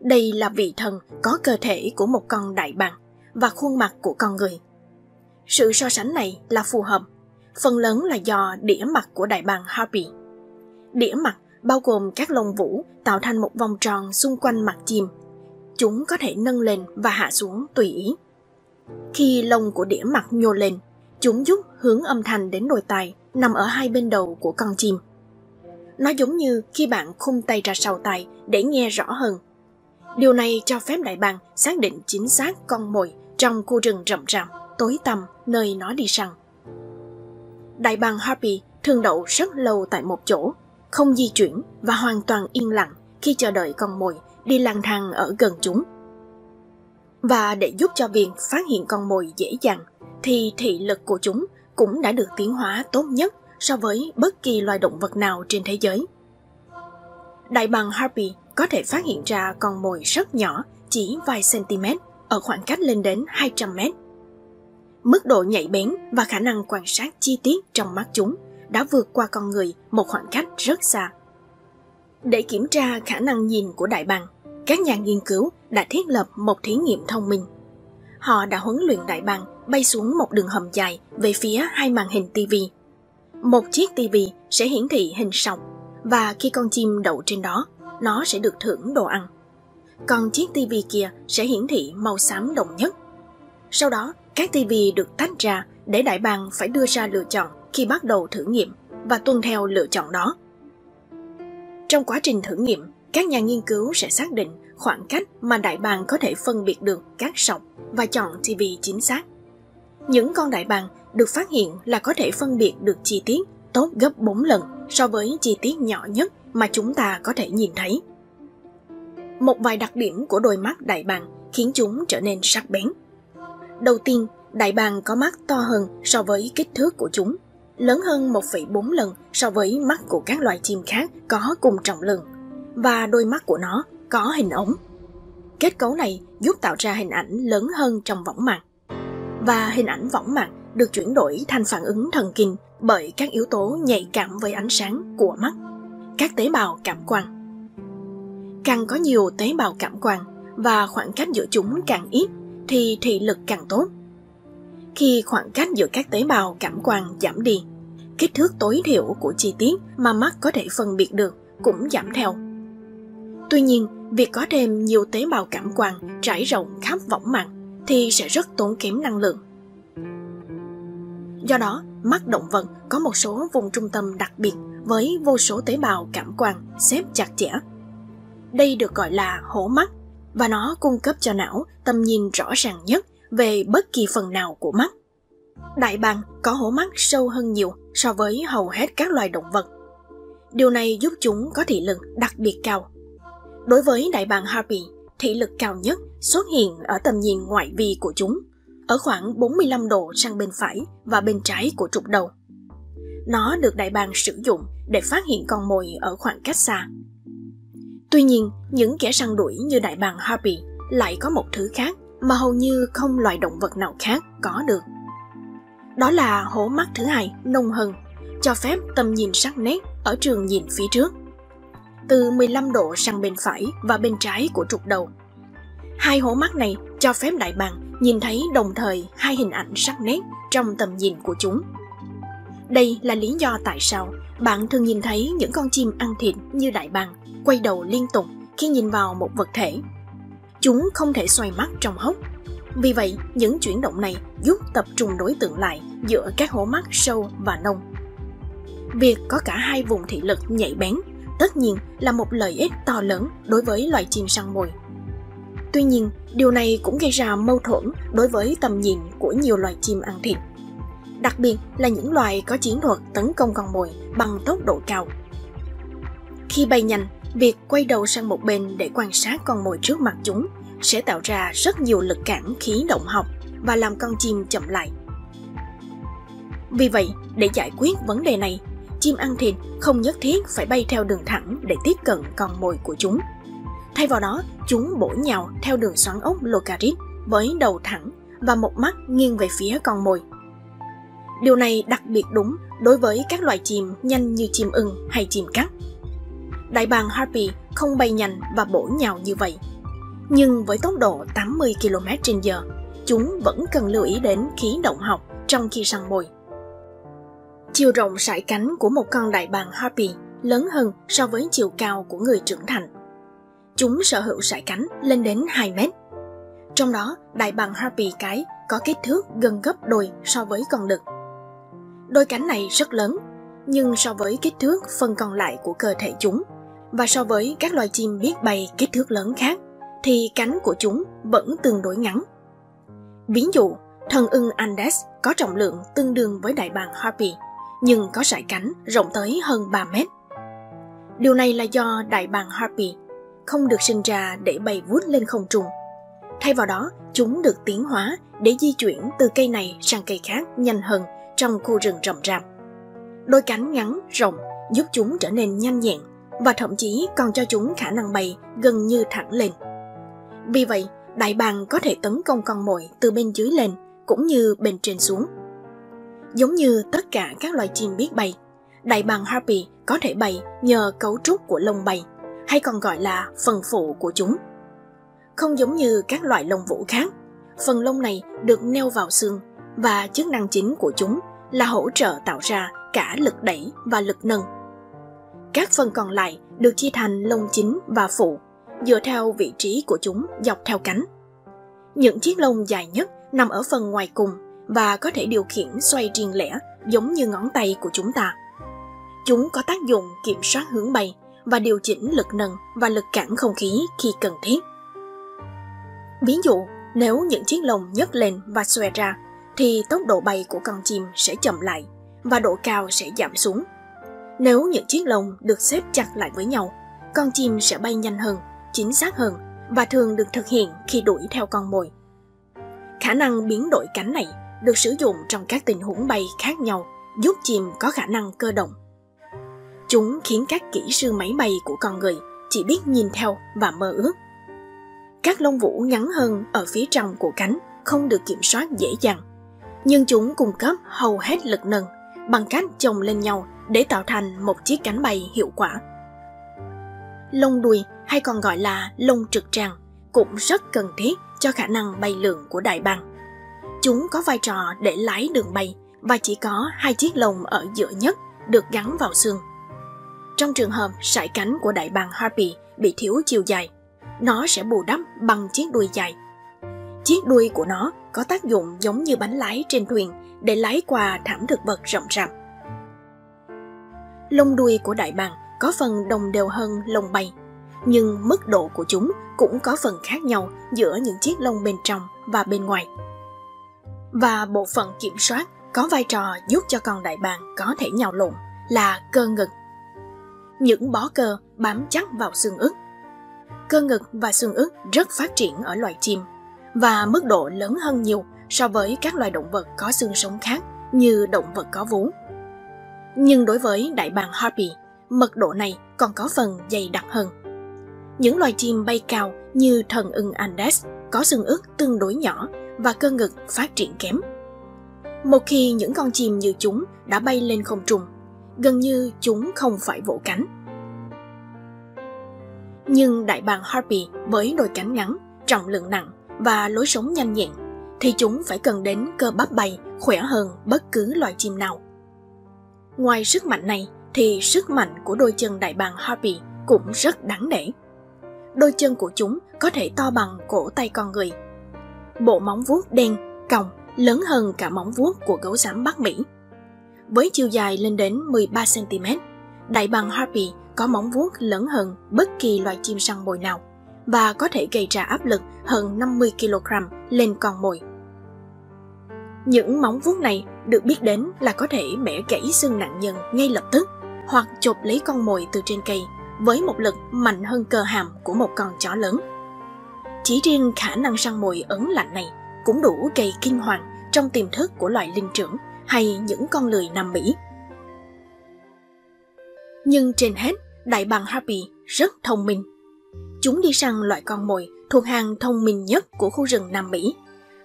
Đây là vị thần có cơ thể của một con đại bàng và khuôn mặt của con người. Sự so sánh này là phù hợp, phần lớn là do đĩa mặt của đại bàng Harpy. Đĩa mặt bao gồm các lông vũ tạo thành một vòng tròn xung quanh mặt chim. Chúng có thể nâng lên và hạ xuống tùy ý. Khi lông của đĩa mặt nhô lên, chúng giúp hướng âm thanh đến đôi tai nằm ở hai bên đầu của con chim. Nó giống như khi bạn khung tay ra sau tai để nghe rõ hơn. Điều này cho phép đại bàng xác định chính xác con mồi trong khu rừng rậm rạp, tối tăm nơi nó đi săn. Đại bàng Harpy thường đậu rất lâu tại một chỗ, không di chuyển và hoàn toàn yên lặng khi chờ đợi con mồi đi lang thang ở gần chúng. Và để giúp cho việc phát hiện con mồi dễ dàng, thì thị lực của chúng cũng đã được tiến hóa tốt nhất so với bất kỳ loài động vật nào trên thế giới. Đại bàng Harpy có thể phát hiện ra con mồi rất nhỏ, chỉ vài cm, ở khoảng cách lên đến hai trăm mét. Mức độ nhạy bén và khả năng quan sát chi tiết trong mắt chúng đã vượt qua con người một khoảng cách rất xa. Để kiểm tra khả năng nhìn của đại bàng, các nhà nghiên cứu đã thiết lập một thí nghiệm thông minh. Họ đã huấn luyện đại bàng bay xuống một đường hầm dài về phía hai màn hình ti vi. Một chiếc ti vi sẽ hiển thị hình sọc, và khi con chim đậu trên đó, nó sẽ được thưởng đồ ăn. Còn chiếc ti vi kia sẽ hiển thị màu xám đồng nhất. Sau đó, các ti vi được tách ra để đại bàng phải đưa ra lựa chọn khi bắt đầu thử nghiệm và tuân theo lựa chọn đó. Trong quá trình thử nghiệm, các nhà nghiên cứu sẽ xác định khoảng cách mà đại bàng có thể phân biệt được các sọc và chọn ti vi chính xác. Những con đại bàng được phát hiện là có thể phân biệt được chi tiết tốt gấp bốn lần so với chi tiết nhỏ nhất mà chúng ta có thể nhìn thấy. Một vài đặc điểm của đôi mắt đại bàng khiến chúng trở nên sắc bén. Đầu tiên, đại bàng có mắt to hơn so với kích thước của chúng, lớn hơn một phẩy bốn lần so với mắt của các loài chim khác có cùng trọng lượng, và đôi mắt của nó có hình ống. Kết cấu này giúp tạo ra hình ảnh lớn hơn trong võng mạc. Và hình ảnh võng mạc được chuyển đổi thành phản ứng thần kinh bởi các yếu tố nhạy cảm với ánh sáng của mắt, các tế bào cảm quan. Càng có nhiều tế bào cảm quan và khoảng cách giữa chúng càng ít thì thị lực càng tốt. Khi khoảng cách giữa các tế bào cảm quan giảm đi, kích thước tối thiểu của chi tiết mà mắt có thể phân biệt được cũng giảm theo. Tuy nhiên, việc có thêm nhiều tế bào cảm quan trải rộng khắp võng mạc thì sẽ rất tốn kém năng lượng. Do đó, mắt động vật có một số vùng trung tâm đặc biệt với vô số tế bào cảm quan xếp chặt chẽ. Đây được gọi là hố mắt, và nó cung cấp cho não tầm nhìn rõ ràng nhất về bất kỳ phần nào của mắt. Đại bàng có hố mắt sâu hơn nhiều so với hầu hết các loài động vật. Điều này giúp chúng có thị lực đặc biệt cao. Đối với đại bàng Harpy, thị lực cao nhất xuất hiện ở tầm nhìn ngoại vi của chúng, ở khoảng bốn mươi lăm độ sang bên phải và bên trái của trục đầu. Nó được đại bàng sử dụng để phát hiện con mồi ở khoảng cách xa. Tuy nhiên, những kẻ săn đuổi như đại bàng Harpy lại có một thứ khác mà hầu như không loài động vật nào khác có được. Đó là hố mắt thứ hai nông hơn, cho phép tầm nhìn sắc nét ở trường nhìn phía trước, từ mười lăm độ sang bên phải và bên trái của trục đầu. Hai hố mắt này cho phép đại bàng nhìn thấy đồng thời hai hình ảnh sắc nét trong tầm nhìn của chúng. Đây là lý do tại sao bạn thường nhìn thấy những con chim ăn thịt như đại bàng quay đầu liên tục khi nhìn vào một vật thể. Chúng không thể xoay mắt trong hốc. Vì vậy, những chuyển động này giúp tập trung đối tượng lại giữa các hố mắt sâu và nông. Việc có cả hai vùng thị lực nhạy bén tất nhiên là một lợi ích to lớn đối với loài chim săn mồi. Tuy nhiên, điều này cũng gây ra mâu thuẫn đối với tầm nhìn của nhiều loài chim ăn thịt, đặc biệt là những loài có chiến thuật tấn công con mồi bằng tốc độ cao. Khi bay nhanh, việc quay đầu sang một bên để quan sát con mồi trước mặt chúng sẽ tạo ra rất nhiều lực cản khí động học và làm con chim chậm lại. Vì vậy, để giải quyết vấn đề này, chim ăn thịt không nhất thiết phải bay theo đường thẳng để tiếp cận con mồi của chúng. Thay vào đó, chúng bổ nhào theo đường xoắn ốc locarit với đầu thẳng và một mắt nghiêng về phía con mồi. Điều này đặc biệt đúng đối với các loài chim nhanh như chim ưng hay chim cắt. Đại bàng Harpy không bay nhanh và bổ nhào như vậy. Nhưng với tốc độ tám mươi ki lô mét trên giờ, chúng vẫn cần lưu ý đến khí động học trong khi săn mồi. Chiều rộng sải cánh của một con đại bàng Harpy lớn hơn so với chiều cao của người trưởng thành. Chúng sở hữu sải cánh lên đến hai mét. Trong đó, đại bàng Harpy cái có kích thước gần gấp đôi so với con đực. Đôi cánh này rất lớn, nhưng so với kích thước phần còn lại của cơ thể chúng và so với các loài chim biết bay kích thước lớn khác thì cánh của chúng vẫn tương đối ngắn. Ví dụ, thần ưng Andes có trọng lượng tương đương với đại bàng Harpy nhưng có sải cánh rộng tới hơn ba mét. Điều này là do đại bàng Harpy không được sinh ra để bay vút lên không trung. Thay vào đó, chúng được tiến hóa để di chuyển từ cây này sang cây khác nhanh hơn trong khu rừng rậm rạp. Đôi cánh ngắn, rộng giúp chúng trở nên nhanh nhẹn và thậm chí còn cho chúng khả năng bay gần như thẳng lên. Vì vậy, đại bàng có thể tấn công con mồi từ bên dưới lên cũng như bên trên xuống. Giống như tất cả các loài chim biết bay, đại bàng Harpy có thể bay nhờ cấu trúc của lông bay, hay còn gọi là phần phụ của chúng. Không giống như các loại lông vũ khác, phần lông này được neo vào xương và chức năng chính của chúng là hỗ trợ tạo ra cả lực đẩy và lực nâng. Các phần còn lại được chia thành lông chính và phụ, dựa theo vị trí của chúng dọc theo cánh. Những chiếc lông dài nhất nằm ở phần ngoài cùng và có thể điều khiển xoay riêng lẻ giống như ngón tay của chúng ta. Chúng có tác dụng kiểm soát hướng bay và điều chỉnh lực nâng và lực cản không khí khi cần thiết. Ví dụ, nếu những chiếc lông nhấc lên và xòe ra, thì tốc độ bay của con chim sẽ chậm lại và độ cao sẽ giảm xuống. Nếu những chiếc lông được xếp chặt lại với nhau, con chim sẽ bay nhanh hơn, chính xác hơn và thường được thực hiện khi đuổi theo con mồi. Khả năng biến đổi cánh này được sử dụng trong các tình huống bay khác nhau, giúp chim có khả năng cơ động. Chúng khiến các kỹ sư máy bay của con người chỉ biết nhìn theo và mơ ước. Các lông vũ ngắn hơn ở phía trong của cánh không được kiểm soát dễ dàng, nhưng chúng cung cấp hầu hết lực nâng bằng cách chồng lên nhau để tạo thành một chiếc cánh bay hiệu quả. Lông đuôi hay còn gọi là lông trực tràng cũng rất cần thiết cho khả năng bay lượn của đại bàng. Chúng có vai trò để lái đường bay và chỉ có hai chiếc lông ở giữa nhất được gắn vào xương. Trong trường hợp sải cánh của đại bàng Harpy bị thiếu chiều dài, nó sẽ bù đắp bằng chiếc đuôi dài. Chiếc đuôi của nó có tác dụng giống như bánh lái trên thuyền để lái qua thảm thực vật rậm rạp. Lông đuôi của đại bàng có phần đồng đều hơn lông bay, nhưng mức độ của chúng cũng có phần khác nhau giữa những chiếc lông bên trong và bên ngoài. Và bộ phận kiểm soát có vai trò giúp cho con đại bàng có thể nhào lộn là cơ ngực. Những bó cơ bám chắc vào xương ức. Cơ ngực và xương ức rất phát triển ở loài chim và mức độ lớn hơn nhiều so với các loài động vật có xương sống khác như động vật có vú. Nhưng đối với đại bàng Harpy, mật độ này còn có phần dày đặc hơn. Những loài chim bay cao như thần ưng Andes có xương ức tương đối nhỏ và cơ ngực phát triển kém. Một khi những con chim như chúng đã bay lên không trung, gần như chúng không phải vỗ cánh. Nhưng đại bàng Harpy với đôi cánh ngắn, trọng lượng nặng và lối sống nhanh nhẹn thì chúng phải cần đến cơ bắp bay khỏe hơn bất cứ loài chim nào. Ngoài sức mạnh này thì sức mạnh của đôi chân đại bàng Harpy cũng rất đáng nể. Đôi chân của chúng có thể to bằng cổ tay con người. Bộ móng vuốt đen, còng lớn hơn cả móng vuốt của gấu xám Bắc Mỹ. Với chiều dài lên đến mười ba xăng-ti-mét, đại bàng Harpy có móng vuốt lớn hơn bất kỳ loài chim săn mồi nào và có thể gây ra áp lực hơn năm mươi ki-lô-gam lên con mồi. Những móng vuốt này được biết đến là có thể bẻ gãy xương nạn nhân ngay lập tức hoặc chộp lấy con mồi từ trên cây với một lực mạnh hơn cơ hàm của một con chó lớn. Chỉ riêng khả năng săn mồi ấn lạnh này cũng đủ gây kinh hoàng trong tiềm thức của loài linh trưởng hay những con lười Nam Mỹ. Nhưng trên hết, đại bàng Harpy rất thông minh. Chúng đi săn loại con mồi thuộc hàng thông minh nhất của khu rừng Nam Mỹ,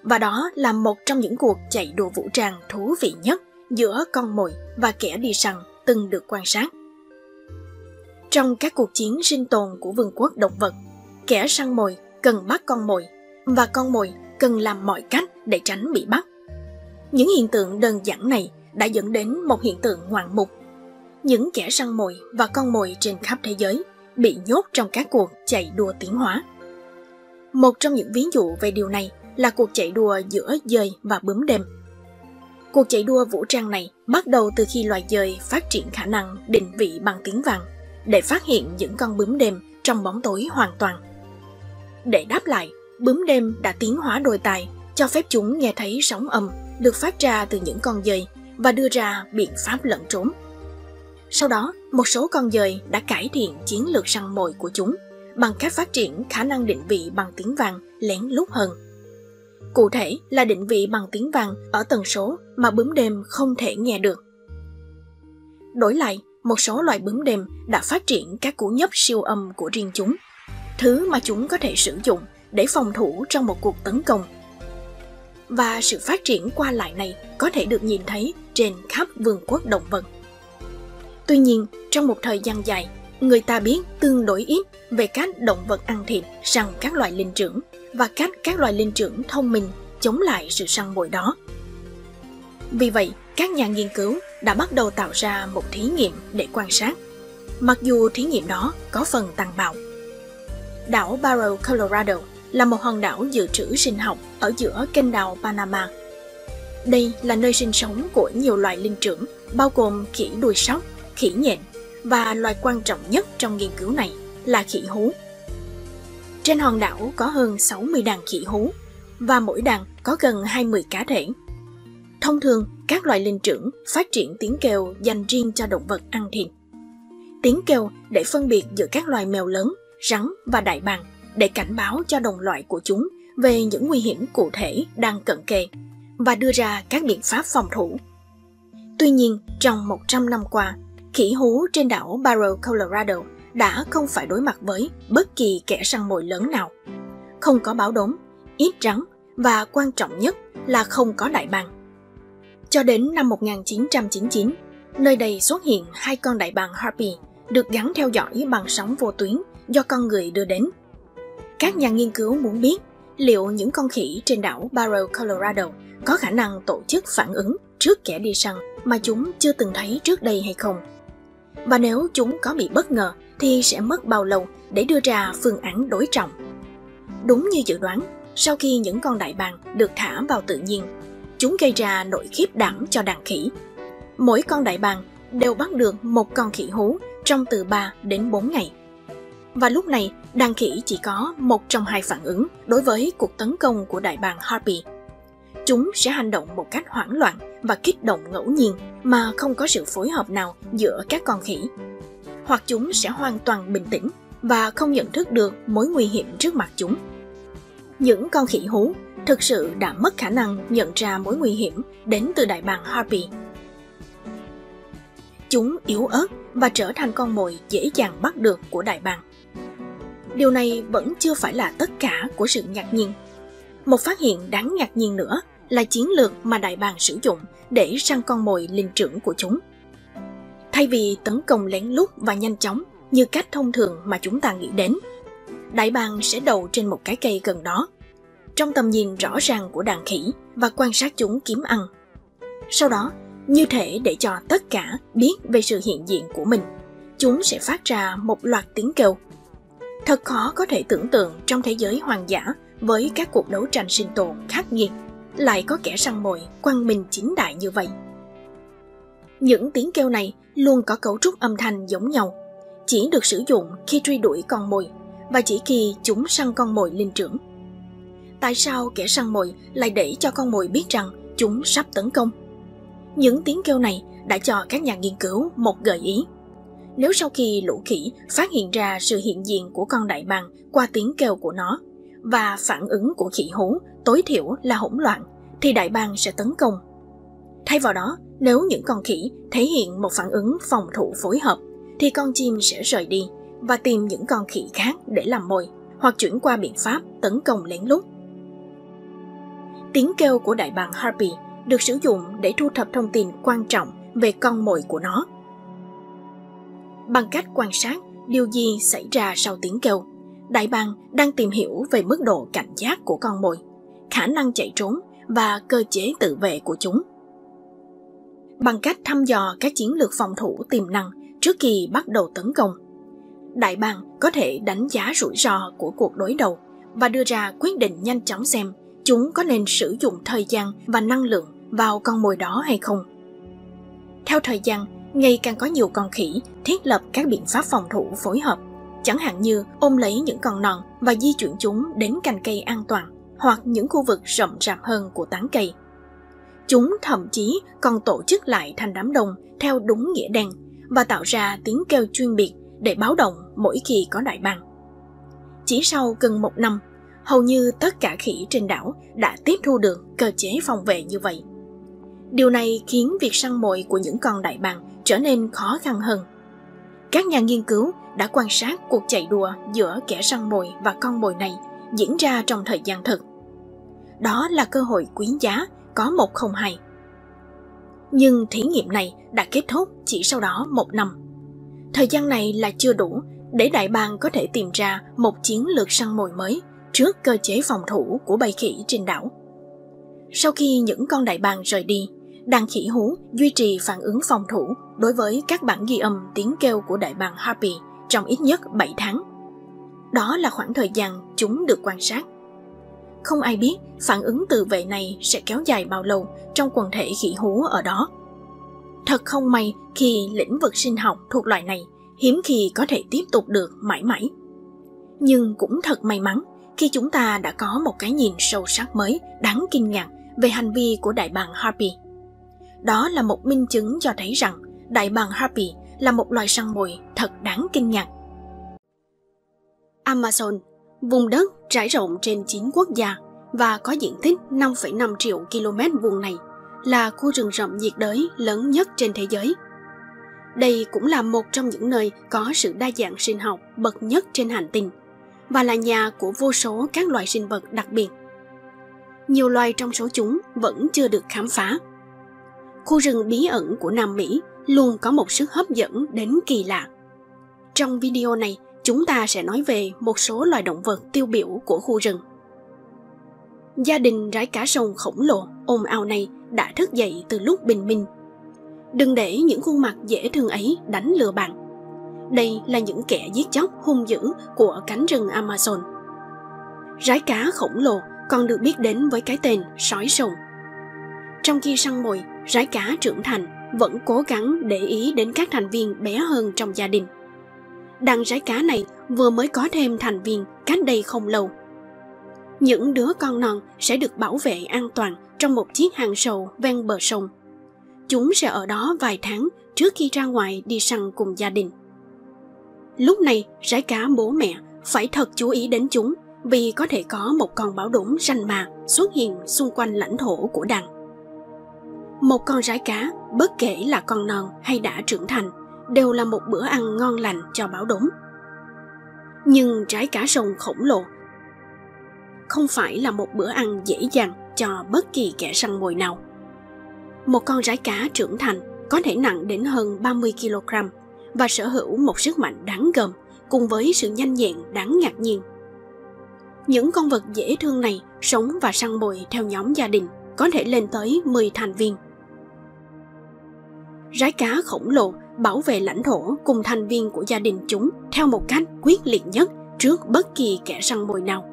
và đó là một trong những cuộc chạy đua vũ trang thú vị nhất giữa con mồi và kẻ đi săn từng được quan sát. Trong các cuộc chiến sinh tồn của vương quốc động vật, kẻ săn mồi cần bắt con mồi, và con mồi cần làm mọi cách để tránh bị bắt. Những hiện tượng đơn giản này đã dẫn đến một hiện tượng ngoạn mục. Những kẻ săn mồi và con mồi trên khắp thế giới bị nhốt trong các cuộc chạy đua tiến hóa. Một trong những ví dụ về điều này là cuộc chạy đua giữa dơi và bướm đêm. Cuộc chạy đua vũ trang này bắt đầu từ khi loài dơi phát triển khả năng định vị bằng tiếng vàng để phát hiện những con bướm đêm trong bóng tối hoàn toàn. Để đáp lại, bướm đêm đã tiến hóa đôi tai, cho phép chúng nghe thấy sóng âm được phát ra từ những con dơi và đưa ra biện pháp lẩn trốn. Sau đó, một số con dơi đã cải thiện chiến lược săn mồi của chúng bằng cách phát triển khả năng định vị bằng tiếng vàng lén lút hơn. Cụ thể là định vị bằng tiếng vàng ở tần số mà bướm đêm không thể nghe được. Đổi lại, một số loài bướm đêm đã phát triển các cú nhấp siêu âm của riêng chúng, thứ mà chúng có thể sử dụng để phòng thủ trong một cuộc tấn công. Và sự phát triển qua lại này có thể được nhìn thấy trên khắp vương quốc động vật. Tuy nhiên, trong một thời gian dài, người ta biết tương đối ít về cách động vật ăn thịt săn các loài linh trưởng và cách các loài linh trưởng thông minh chống lại sự săn mồi đó. Vì vậy, các nhà nghiên cứu đã bắt đầu tạo ra một thí nghiệm để quan sát, mặc dù thí nghiệm đó có phần tàn bạo. Đảo Barrow, Colorado là một hòn đảo dự trữ sinh học ở giữa kênh đào Panama. Đây là nơi sinh sống của nhiều loài linh trưởng, bao gồm khỉ đuôi sóc, khỉ nhện, và loài quan trọng nhất trong nghiên cứu này là khỉ hú. Trên hòn đảo có hơn sáu mươi đàn khỉ hú, và mỗi đàn có gần hai mươi cá thể. Thông thường, các loài linh trưởng phát triển tiếng kêu dành riêng cho động vật ăn thịt. Tiếng kêu để phân biệt giữa các loài mèo lớn, rắn và đại bàng, để cảnh báo cho đồng loại của chúng về những nguy hiểm cụ thể đang cận kề và đưa ra các biện pháp phòng thủ. Tuy nhiên, trong một trăm năm qua, khỉ hú trên đảo Barrow, Colorado đã không phải đối mặt với bất kỳ kẻ săn mồi lớn nào. Không có báo đốm, ít rắn và quan trọng nhất là không có đại bàng. Cho đến năm một nghìn chín trăm chín mươi chín, nơi đây xuất hiện hai con đại bàng Harpy được gắn theo dõi bằng sóng vô tuyến do con người đưa đến. Các nhà nghiên cứu muốn biết liệu những con khỉ trên đảo Barrow, Colorado có khả năng tổ chức phản ứng trước kẻ đi săn mà chúng chưa từng thấy trước đây hay không. Và nếu chúng có bị bất ngờ thì sẽ mất bao lâu để đưa ra phương án đối trọng. Đúng như dự đoán, sau khi những con đại bàng được thả vào tự nhiên, chúng gây ra nỗi khiếp đảm cho đàn khỉ. Mỗi con đại bàng đều bắt được một con khỉ hú trong từ ba đến bốn ngày. Và lúc này, đàn khỉ chỉ có một trong hai phản ứng đối với cuộc tấn công của đại bàng Harpy. Chúng sẽ hành động một cách hoảng loạn và kích động ngẫu nhiên mà không có sự phối hợp nào giữa các con khỉ. Hoặc chúng sẽ hoàn toàn bình tĩnh và không nhận thức được mối nguy hiểm trước mặt chúng. Những con khỉ hú thực sự đã mất khả năng nhận ra mối nguy hiểm đến từ đại bàng Harpy. Chúng yếu ớt và trở thành con mồi dễ dàng bắt được của đại bàng. Điều này vẫn chưa phải là tất cả của sự ngạc nhiên. Một phát hiện đáng ngạc nhiên nữa là chiến lược mà đại bàng sử dụng để săn con mồi linh trưởng của chúng. Thay vì tấn công lén lút và nhanh chóng như cách thông thường mà chúng ta nghĩ đến, đại bàng sẽ đậu trên một cái cây gần đó, trong tầm nhìn rõ ràng của đàn khỉ, và quan sát chúng kiếm ăn. Sau đó, như thể để cho tất cả biết về sự hiện diện của mình, chúng sẽ phát ra một loạt tiếng kêu. Thật khó có thể tưởng tượng trong thế giới hoang dã với các cuộc đấu tranh sinh tồn khắc nghiệt, lại có kẻ săn mồi quang minh chính đại như vậy. Những tiếng kêu này luôn có cấu trúc âm thanh giống nhau, chỉ được sử dụng khi truy đuổi con mồi và chỉ khi chúng săn con mồi linh trưởng. Tại sao kẻ săn mồi lại để cho con mồi biết rằng chúng sắp tấn công? Những tiếng kêu này đã cho các nhà nghiên cứu một gợi ý. Nếu sau khi lũ khỉ phát hiện ra sự hiện diện của con đại bàng qua tiếng kêu của nó và phản ứng của khỉ hú tối thiểu là hỗn loạn, thì đại bàng sẽ tấn công. Thay vào đó, nếu những con khỉ thể hiện một phản ứng phòng thủ phối hợp, thì con chim sẽ rời đi và tìm những con khỉ khác để làm mồi, hoặc chuyển qua biện pháp tấn công lén lút. Tiếng kêu của đại bàng Harpy được sử dụng để thu thập thông tin quan trọng về con mồi của nó. Bằng cách quan sát điều gì xảy ra sau tiếng kêu, đại bàng đang tìm hiểu về mức độ cảnh giác của con mồi, khả năng chạy trốn và cơ chế tự vệ của chúng. Bằng cách thăm dò các chiến lược phòng thủ tiềm năng trước khi bắt đầu tấn công, đại bàng có thể đánh giá rủi ro của cuộc đối đầu và đưa ra quyết định nhanh chóng xem chúng có nên sử dụng thời gian và năng lượng vào con mồi đó hay không. Theo thời gian, ngày càng có nhiều con khỉ thiết lập các biện pháp phòng thủ phối hợp, chẳng hạn như ôm lấy những con non và di chuyển chúng đến cành cây an toàn hoặc những khu vực rậm rạp hơn của tán cây. Chúng thậm chí còn tổ chức lại thành đám đông theo đúng nghĩa đen và tạo ra tiếng kêu chuyên biệt để báo động mỗi khi có đại bàng. Chỉ sau gần một năm, hầu như tất cả khỉ trên đảo đã tiếp thu được cơ chế phòng vệ như vậy. Điều này khiến việc săn mồi của những con đại bàng trở nên khó khăn hơn. Các nhà nghiên cứu đã quan sát cuộc chạy đua giữa kẻ săn mồi và con mồi này diễn ra trong thời gian thực. Đó là cơ hội quý giá có một không hai. Nhưng thí nghiệm này đã kết thúc chỉ sau đó một năm. Thời gian này là chưa đủ để đại bàng có thể tìm ra một chiến lược săn mồi mới trước cơ chế phòng thủ của bầy khỉ trên đảo. Sau khi những con đại bàng rời đi, đàn khỉ hú duy trì phản ứng phòng thủ đối với các bản ghi âm tiếng kêu của đại bàng Harpy trong ít nhất bảy tháng. Đó là khoảng thời gian chúng được quan sát. Không ai biết phản ứng tự vệ này sẽ kéo dài bao lâu trong quần thể khỉ hú ở đó. Thật không may khi lĩnh vực sinh học thuộc loài này hiếm khi có thể tiếp tục được mãi mãi. Nhưng cũng thật may mắn khi chúng ta đã có một cái nhìn sâu sắc mới đáng kinh ngạc về hành vi của đại bàng Harpy. Đó là một minh chứng cho thấy rằng đại bàng Harpy là một loài săn mồi thật đáng kinh ngạc. Amazon, vùng đất trải rộng trên chín quốc gia và có diện tích năm phẩy năm triệu ki lô mét vuông này, là khu rừng rậm nhiệt đới lớn nhất trên thế giới. Đây cũng là một trong những nơi có sự đa dạng sinh học bậc nhất trên hành tinh và là nhà của vô số các loài sinh vật đặc biệt. Nhiều loài trong số chúng vẫn chưa được khám phá. Khu rừng bí ẩn của Nam Mỹ luôn có một sức hấp dẫn đến kỳ lạ. Trong video này, chúng ta sẽ nói về một số loài động vật tiêu biểu của khu rừng. Gia đình rái cá sông khổng lồ ồn ào này đã thức dậy từ lúc bình minh. Đừng để những khuôn mặt dễ thương ấy đánh lừa bạn. Đây là những kẻ giết chóc hung dữ của cánh rừng Amazon. Rái cá khổng lồ còn được biết đến với cái tên sói sông. Trong khi săn mồi, rái cá trưởng thành vẫn cố gắng để ý đến các thành viên bé hơn trong gia đình. Đàn rái cá này vừa mới có thêm thành viên cách đây không lâu. Những đứa con non sẽ được bảo vệ an toàn trong một chiếc hang sâu ven bờ sông. Chúng sẽ ở đó vài tháng trước khi ra ngoài đi săn cùng gia đình. Lúc này, rái cá bố mẹ phải thật chú ý đến chúng vì có thể có một con báo đốm ranh ma xuất hiện xung quanh lãnh thổ của đàn. Một con rái cá, bất kể là con non hay đã trưởng thành, đều là một bữa ăn ngon lành cho báo đốm. Nhưng rái cá sông khổng lồ không phải là một bữa ăn dễ dàng cho bất kỳ kẻ săn mồi nào. Một con rái cá trưởng thành có thể nặng đến hơn ba mươi ki lô gam và sở hữu một sức mạnh đáng gờm cùng với sự nhanh nhẹn đáng ngạc nhiên. Những con vật dễ thương này sống và săn mồi theo nhóm gia đình có thể lên tới mười thành viên. Rái cá khổng lồ bảo vệ lãnh thổ cùng thành viên của gia đình chúng theo một cách quyết liệt nhất trước bất kỳ kẻ săn mồi nào.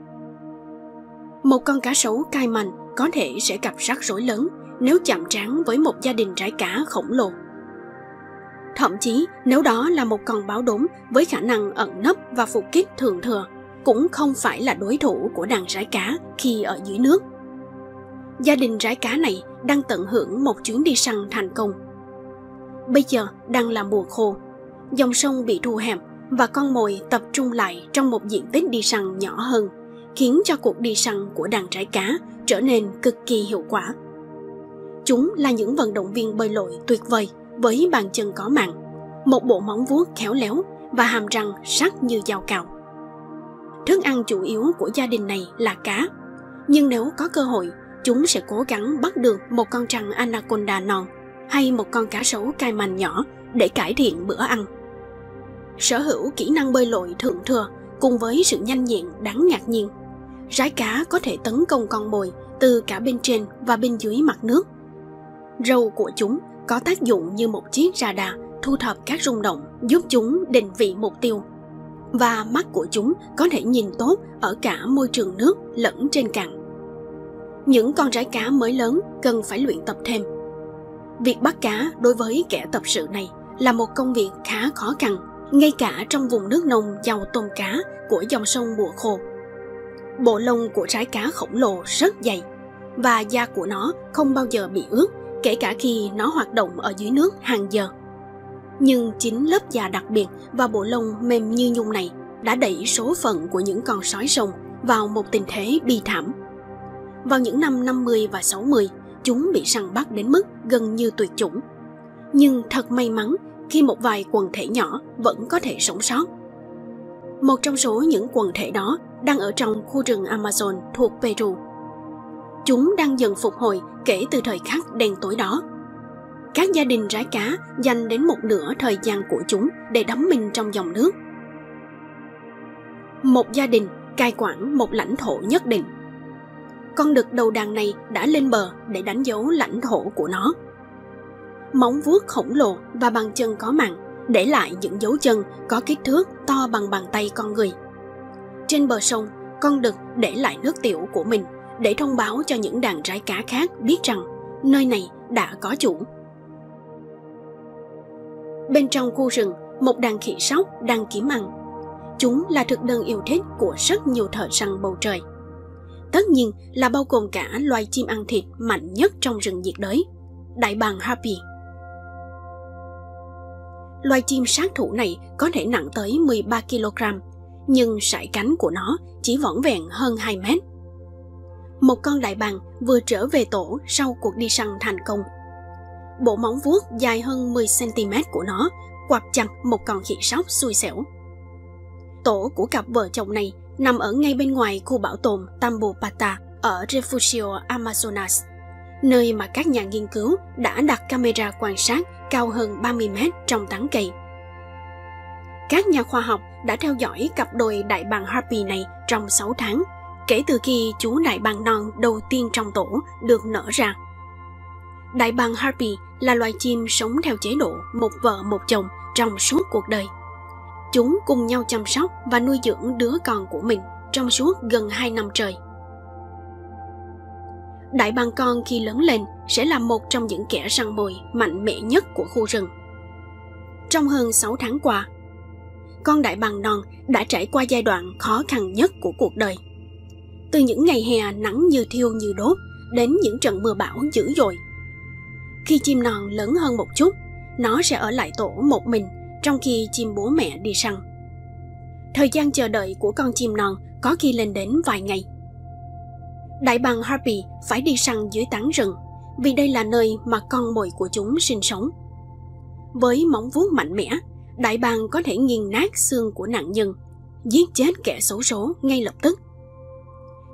Một con cá sấu Cayman có thể sẽ gặp rắc rối lớn nếu chạm trán với một gia đình rái cá khổng lồ. Thậm chí nếu đó là một con báo đốm với khả năng ẩn nấp và phục kích thượng thừa, cũng không phải là đối thủ của đàn rái cá khi ở dưới nước. Gia đình rái cá này đang tận hưởng một chuyến đi săn thành công. Bây giờ đang là mùa khô, dòng sông bị thu hẹp và con mồi tập trung lại trong một diện tích đi săn nhỏ hơn, khiến cho cuộc đi săn của đàn rái cá trở nên cực kỳ hiệu quả. Chúng là những vận động viên bơi lội tuyệt vời với bàn chân có màng, một bộ móng vuốt khéo léo và hàm răng sắc như dao cạo. Thức ăn chủ yếu của gia đình này là cá, nhưng nếu có cơ hội, chúng sẽ cố gắng bắt được một con trăng anaconda non hay một con cá sấu Cayman nhỏ để cải thiện bữa ăn. Sở hữu kỹ năng bơi lội thượng thừa cùng với sự nhanh nhẹn đáng ngạc nhiên, rái cá có thể tấn công con mồi từ cả bên trên và bên dưới mặt nước. Râu của chúng có tác dụng như một chiếc radar thu thập các rung động giúp chúng định vị mục tiêu, và mắt của chúng có thể nhìn tốt ở cả môi trường nước lẫn trên cạn. những con rái cá mới lớn cần phải luyện tập thêm. Việc bắt cá đối với kẻ tập sự này là một công việc khá khó khăn, ngay cả trong vùng nước nông giàu tôm cá của dòng sông mùa khô. Bộ lông của rái cá khổng lồ rất dày và da của nó không bao giờ bị ướt, kể cả khi nó hoạt động ở dưới nước hàng giờ. Nhưng chính lớp da đặc biệt và bộ lông mềm như nhung này đã đẩy số phận của những con sói sông vào một tình thế bi thảm. Vào những năm năm mươi và sáu mươi, chúng bị săn bắt đến mức gần như tuyệt chủng. Nhưng thật may mắn khi một vài quần thể nhỏ vẫn có thể sống sót. Một trong số những quần thể đó đang ở trong khu rừng Amazon thuộc Peru. Chúng đang dần phục hồi kể từ thời khắc đen tối đó. Các gia đình rái cá dành đến một nửa thời gian của chúng để đắm mình trong dòng nước. Một gia đình cai quản một lãnh thổ nhất định. Con đực đầu đàn này đã lên bờ để đánh dấu lãnh thổ của nó. Móng vuốt khổng lồ và bàn chân có màng để lại những dấu chân có kích thước to bằng bàn tay con người. Trên bờ sông, con đực để lại nước tiểu của mình để thông báo cho những đàn rái cá khác biết rằng nơi này đã có chủ. Bên trong khu rừng, một đàn khỉ sóc đang kiếm ăn. Chúng là thực đơn yêu thích của rất nhiều thợ săn bầu trời. Tất nhiên là bao gồm cả loài chim ăn thịt mạnh nhất trong rừng nhiệt đới, đại bàng Harpy. Loài chim sát thủ này có thể nặng tới mười ba ki lô gam, nhưng sải cánh của nó chỉ vỏn vẹn hơn hai mét. Một con đại bàng vừa trở về tổ sau cuộc đi săn thành công. Bộ móng vuốt dài hơn mười xăng ti mét của nó quặp chặt một con khỉ sóc xui xẻo. Tổ của cặp vợ chồng này nằm ở ngay bên ngoài khu bảo tồn Tambopata ở Refugio Amazonas, nơi mà các nhà nghiên cứu đã đặt camera quan sát cao hơn ba mươi mét trong tán cây. Các nhà khoa học đã theo dõi cặp đôi đại bàng Harpy này trong sáu tháng, kể từ khi chú đại bàng non đầu tiên trong tổ được nở ra. Đại bàng Harpy là loài chim sống theo chế độ một vợ một chồng trong suốt cuộc đời. Chúng cùng nhau chăm sóc và nuôi dưỡng đứa con của mình trong suốt gần hai năm trời. Đại bàng con khi lớn lên sẽ là một trong những kẻ săn mồi mạnh mẽ nhất của khu rừng. Trong hơn sáu tháng qua, con đại bàng non đã trải qua giai đoạn khó khăn nhất của cuộc đời. Từ những ngày hè nắng như thiêu như đốt đến những trận mưa bão dữ dội. Khi chim non lớn hơn một chút, nó sẽ ở lại tổ một mình trong khi chim bố mẹ đi săn. Thời gian chờ đợi của con chim non có khi lên đến vài ngày. Đại bàng Harpy phải đi săn dưới tán rừng vì đây là nơi mà con mồi của chúng sinh sống. Với móng vuốt mạnh mẽ, đại bàng có thể nghiền nát xương của nạn nhân, giết chết kẻ xấu số ngay lập tức.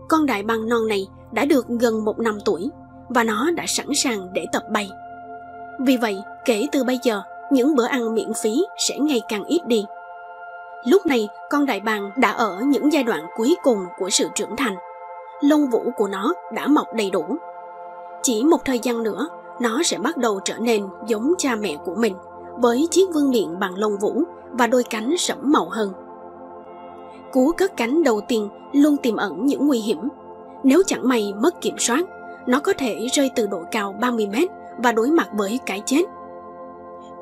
Con đại bàng non này đã được gần một năm tuổi và nó đã sẵn sàng để tập bay. Vì vậy, kể từ bây giờ, những bữa ăn miễn phí sẽ ngày càng ít đi. Lúc này, con đại bàng đã ở những giai đoạn cuối cùng của sự trưởng thành. Lông vũ của nó đã mọc đầy đủ. Chỉ một thời gian nữa, nó sẽ bắt đầu trở nên giống cha mẹ của mình, với chiếc vương miện bằng lông vũ và đôi cánh sẫm màu hơn. Cú cất cánh đầu tiên luôn tiềm ẩn những nguy hiểm. Nếu chẳng may mất kiểm soát, nó có thể rơi từ độ cao ba mươi mét và đối mặt với cái chết.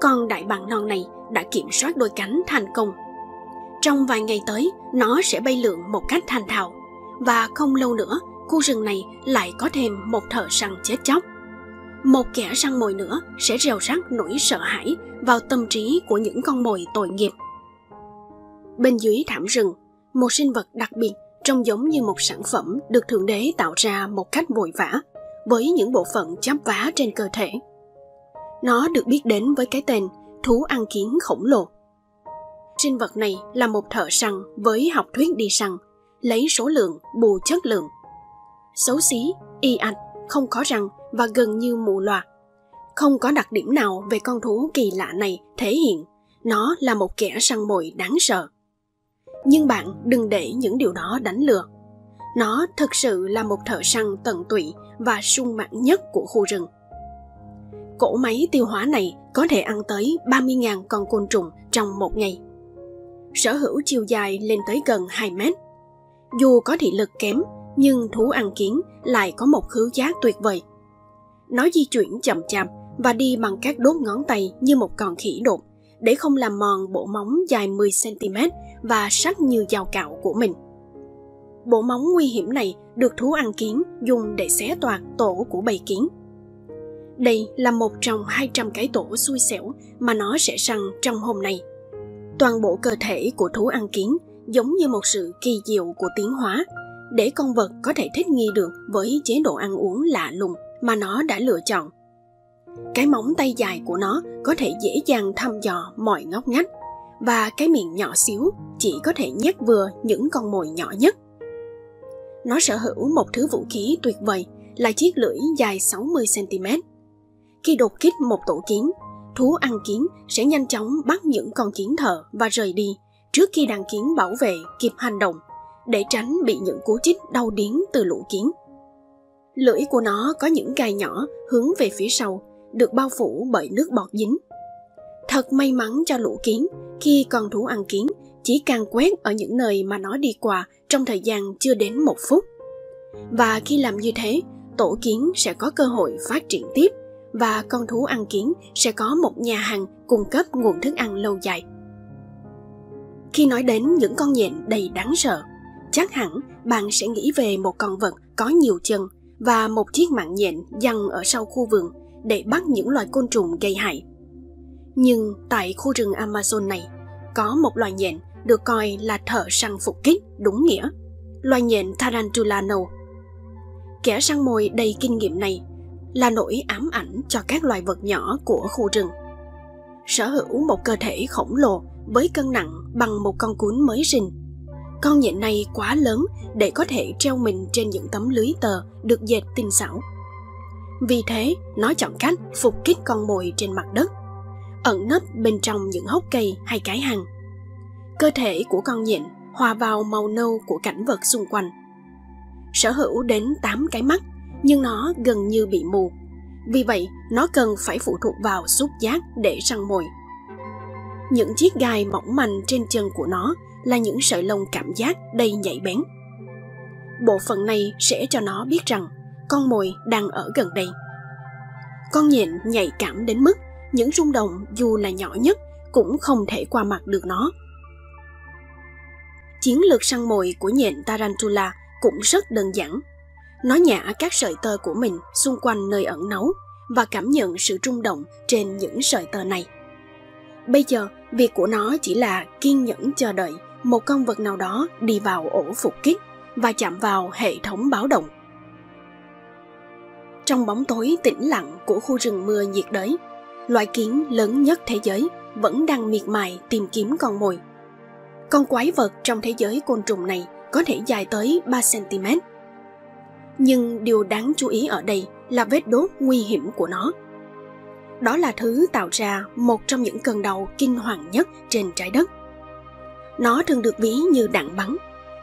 Con đại bàng non này đã kiểm soát đôi cánh thành công. Trong vài ngày tới, nó sẽ bay lượn một cách thành thạo. Và không lâu nữa, khu rừng này lại có thêm một thợ săn chết chóc. Một kẻ săn mồi nữa sẽ rêu rắt nỗi sợ hãi vào tâm trí của những con mồi tội nghiệp. Bên dưới thảm rừng, một sinh vật đặc biệt trông giống như một sản phẩm được Thượng Đế tạo ra một cách vội vã, với những bộ phận chắp vá trên cơ thể. Nó được biết đến với cái tên thú ăn kiến khổng lồ. Sinh vật này là một thợ săn với học thuyết đi săn, lấy số lượng bù chất lượng. Xấu xí, y ạch, không có răng và gần như mù lòa. Không có đặc điểm nào về con thú kỳ lạ này thể hiện nó là một kẻ săn mồi đáng sợ. Nhưng bạn đừng để những điều đó đánh lừa. Nó thực sự là một thợ săn tận tụy và sung mãn nhất của khu rừng. Cỗ máy tiêu hóa này có thể ăn tới ba mươi nghìn con côn trùng trong một ngày. Sở hữu chiều dài lên tới gần hai mét. Dù có thị lực kém, nhưng thú ăn kiến lại có một khứu giác tuyệt vời. Nó di chuyển chậm chạp và đi bằng các đốt ngón tay như một con khỉ đột, để không làm mòn bộ móng dài mười xăng-ti-mét và sắc như dao cạo của mình. Bộ móng nguy hiểm này được thú ăn kiến dùng để xé toạc tổ của bầy kiến. Đây là một trong hai trăm cái tổ xui xẻo mà nó sẽ săn trong hôm nay. Toàn bộ cơ thể của thú ăn kiến giống như một sự kỳ diệu của tiến hóa, để con vật có thể thích nghi được với chế độ ăn uống lạ lùng mà nó đã lựa chọn. Cái móng tay dài của nó có thể dễ dàng thăm dò mọi ngóc ngách, và cái miệng nhỏ xíu chỉ có thể nhét vừa những con mồi nhỏ nhất. Nó sở hữu một thứ vũ khí tuyệt vời là chiếc lưỡi dài sáu mươi xăng-ti-mét. Khi đột kích một tổ kiến, thú ăn kiến sẽ nhanh chóng bắt những con kiến thợ và rời đi trước khi đàn kiến bảo vệ kịp hành động, để tránh bị những cú chích đau điếng từ lũ kiến. Lưỡi của nó có những gai nhỏ hướng về phía sau, được bao phủ bởi nước bọt dính. Thật may mắn cho lũ kiến khi con thú ăn kiến chỉ càn quét ở những nơi mà nó đi qua trong thời gian chưa đến một phút. Và khi làm như thế, tổ kiến sẽ có cơ hội phát triển tiếp và con thú ăn kiến sẽ có một nhà hàng cung cấp nguồn thức ăn lâu dài. Khi nói đến những con nhện đầy đáng sợ, chắc hẳn bạn sẽ nghĩ về một con vật có nhiều chân và một chiếc mạng nhện giăng ở sau khu vườn để bắt những loài côn trùng gây hại. Nhưng tại khu rừng Amazon này, có một loài nhện được coi là thợ săn phục kích đúng nghĩa, loài nhện Tarantula nâu. Kẻ săn mồi đầy kinh nghiệm này là nỗi ám ảnh cho các loài vật nhỏ của khu rừng. Sở hữu một cơ thể khổng lồ với cân nặng bằng một con cún mới sinh, con nhện này quá lớn để có thể treo mình trên những tấm lưới tờ được dệt tinh xảo. Vì thế, nó chọn cách phục kích con mồi trên mặt đất, ẩn nấp bên trong những hốc cây hay cái hang. Cơ thể của con nhện hòa vào màu nâu của cảnh vật xung quanh. Sở hữu đến tám cái mắt, nhưng nó gần như bị mù. Vì vậy, nó cần phải phụ thuộc vào xúc giác để săn mồi. Những chiếc gai mỏng manh trên chân của nó là những sợi lông cảm giác đầy nhạy bén. Bộ phận này sẽ cho nó biết rằng con mồi đang ở gần đây. Con nhện nhạy cảm đến mức những rung động dù là nhỏ nhất cũng không thể qua mặt được nó. Chiến lược săn mồi của nhện Tarantula cũng rất đơn giản. Nó nhả các sợi tơ của mình xung quanh nơi ẩn náu và cảm nhận sự rung động trên những sợi tơ này. Bây giờ, việc của nó chỉ là kiên nhẫn chờ đợi một con vật nào đó đi vào ổ phục kích và chạm vào hệ thống báo động. Trong bóng tối tĩnh lặng của khu rừng mưa nhiệt đới, loài kiến lớn nhất thế giới vẫn đang miệt mài tìm kiếm con mồi. Con quái vật trong thế giới côn trùng này có thể dài tới ba xăng-ti-mét. Nhưng điều đáng chú ý ở đây là vết đốt nguy hiểm của nó. Đó là thứ tạo ra một trong những cơn đau kinh hoàng nhất trên trái đất. Nó thường được ví như đạn bắn,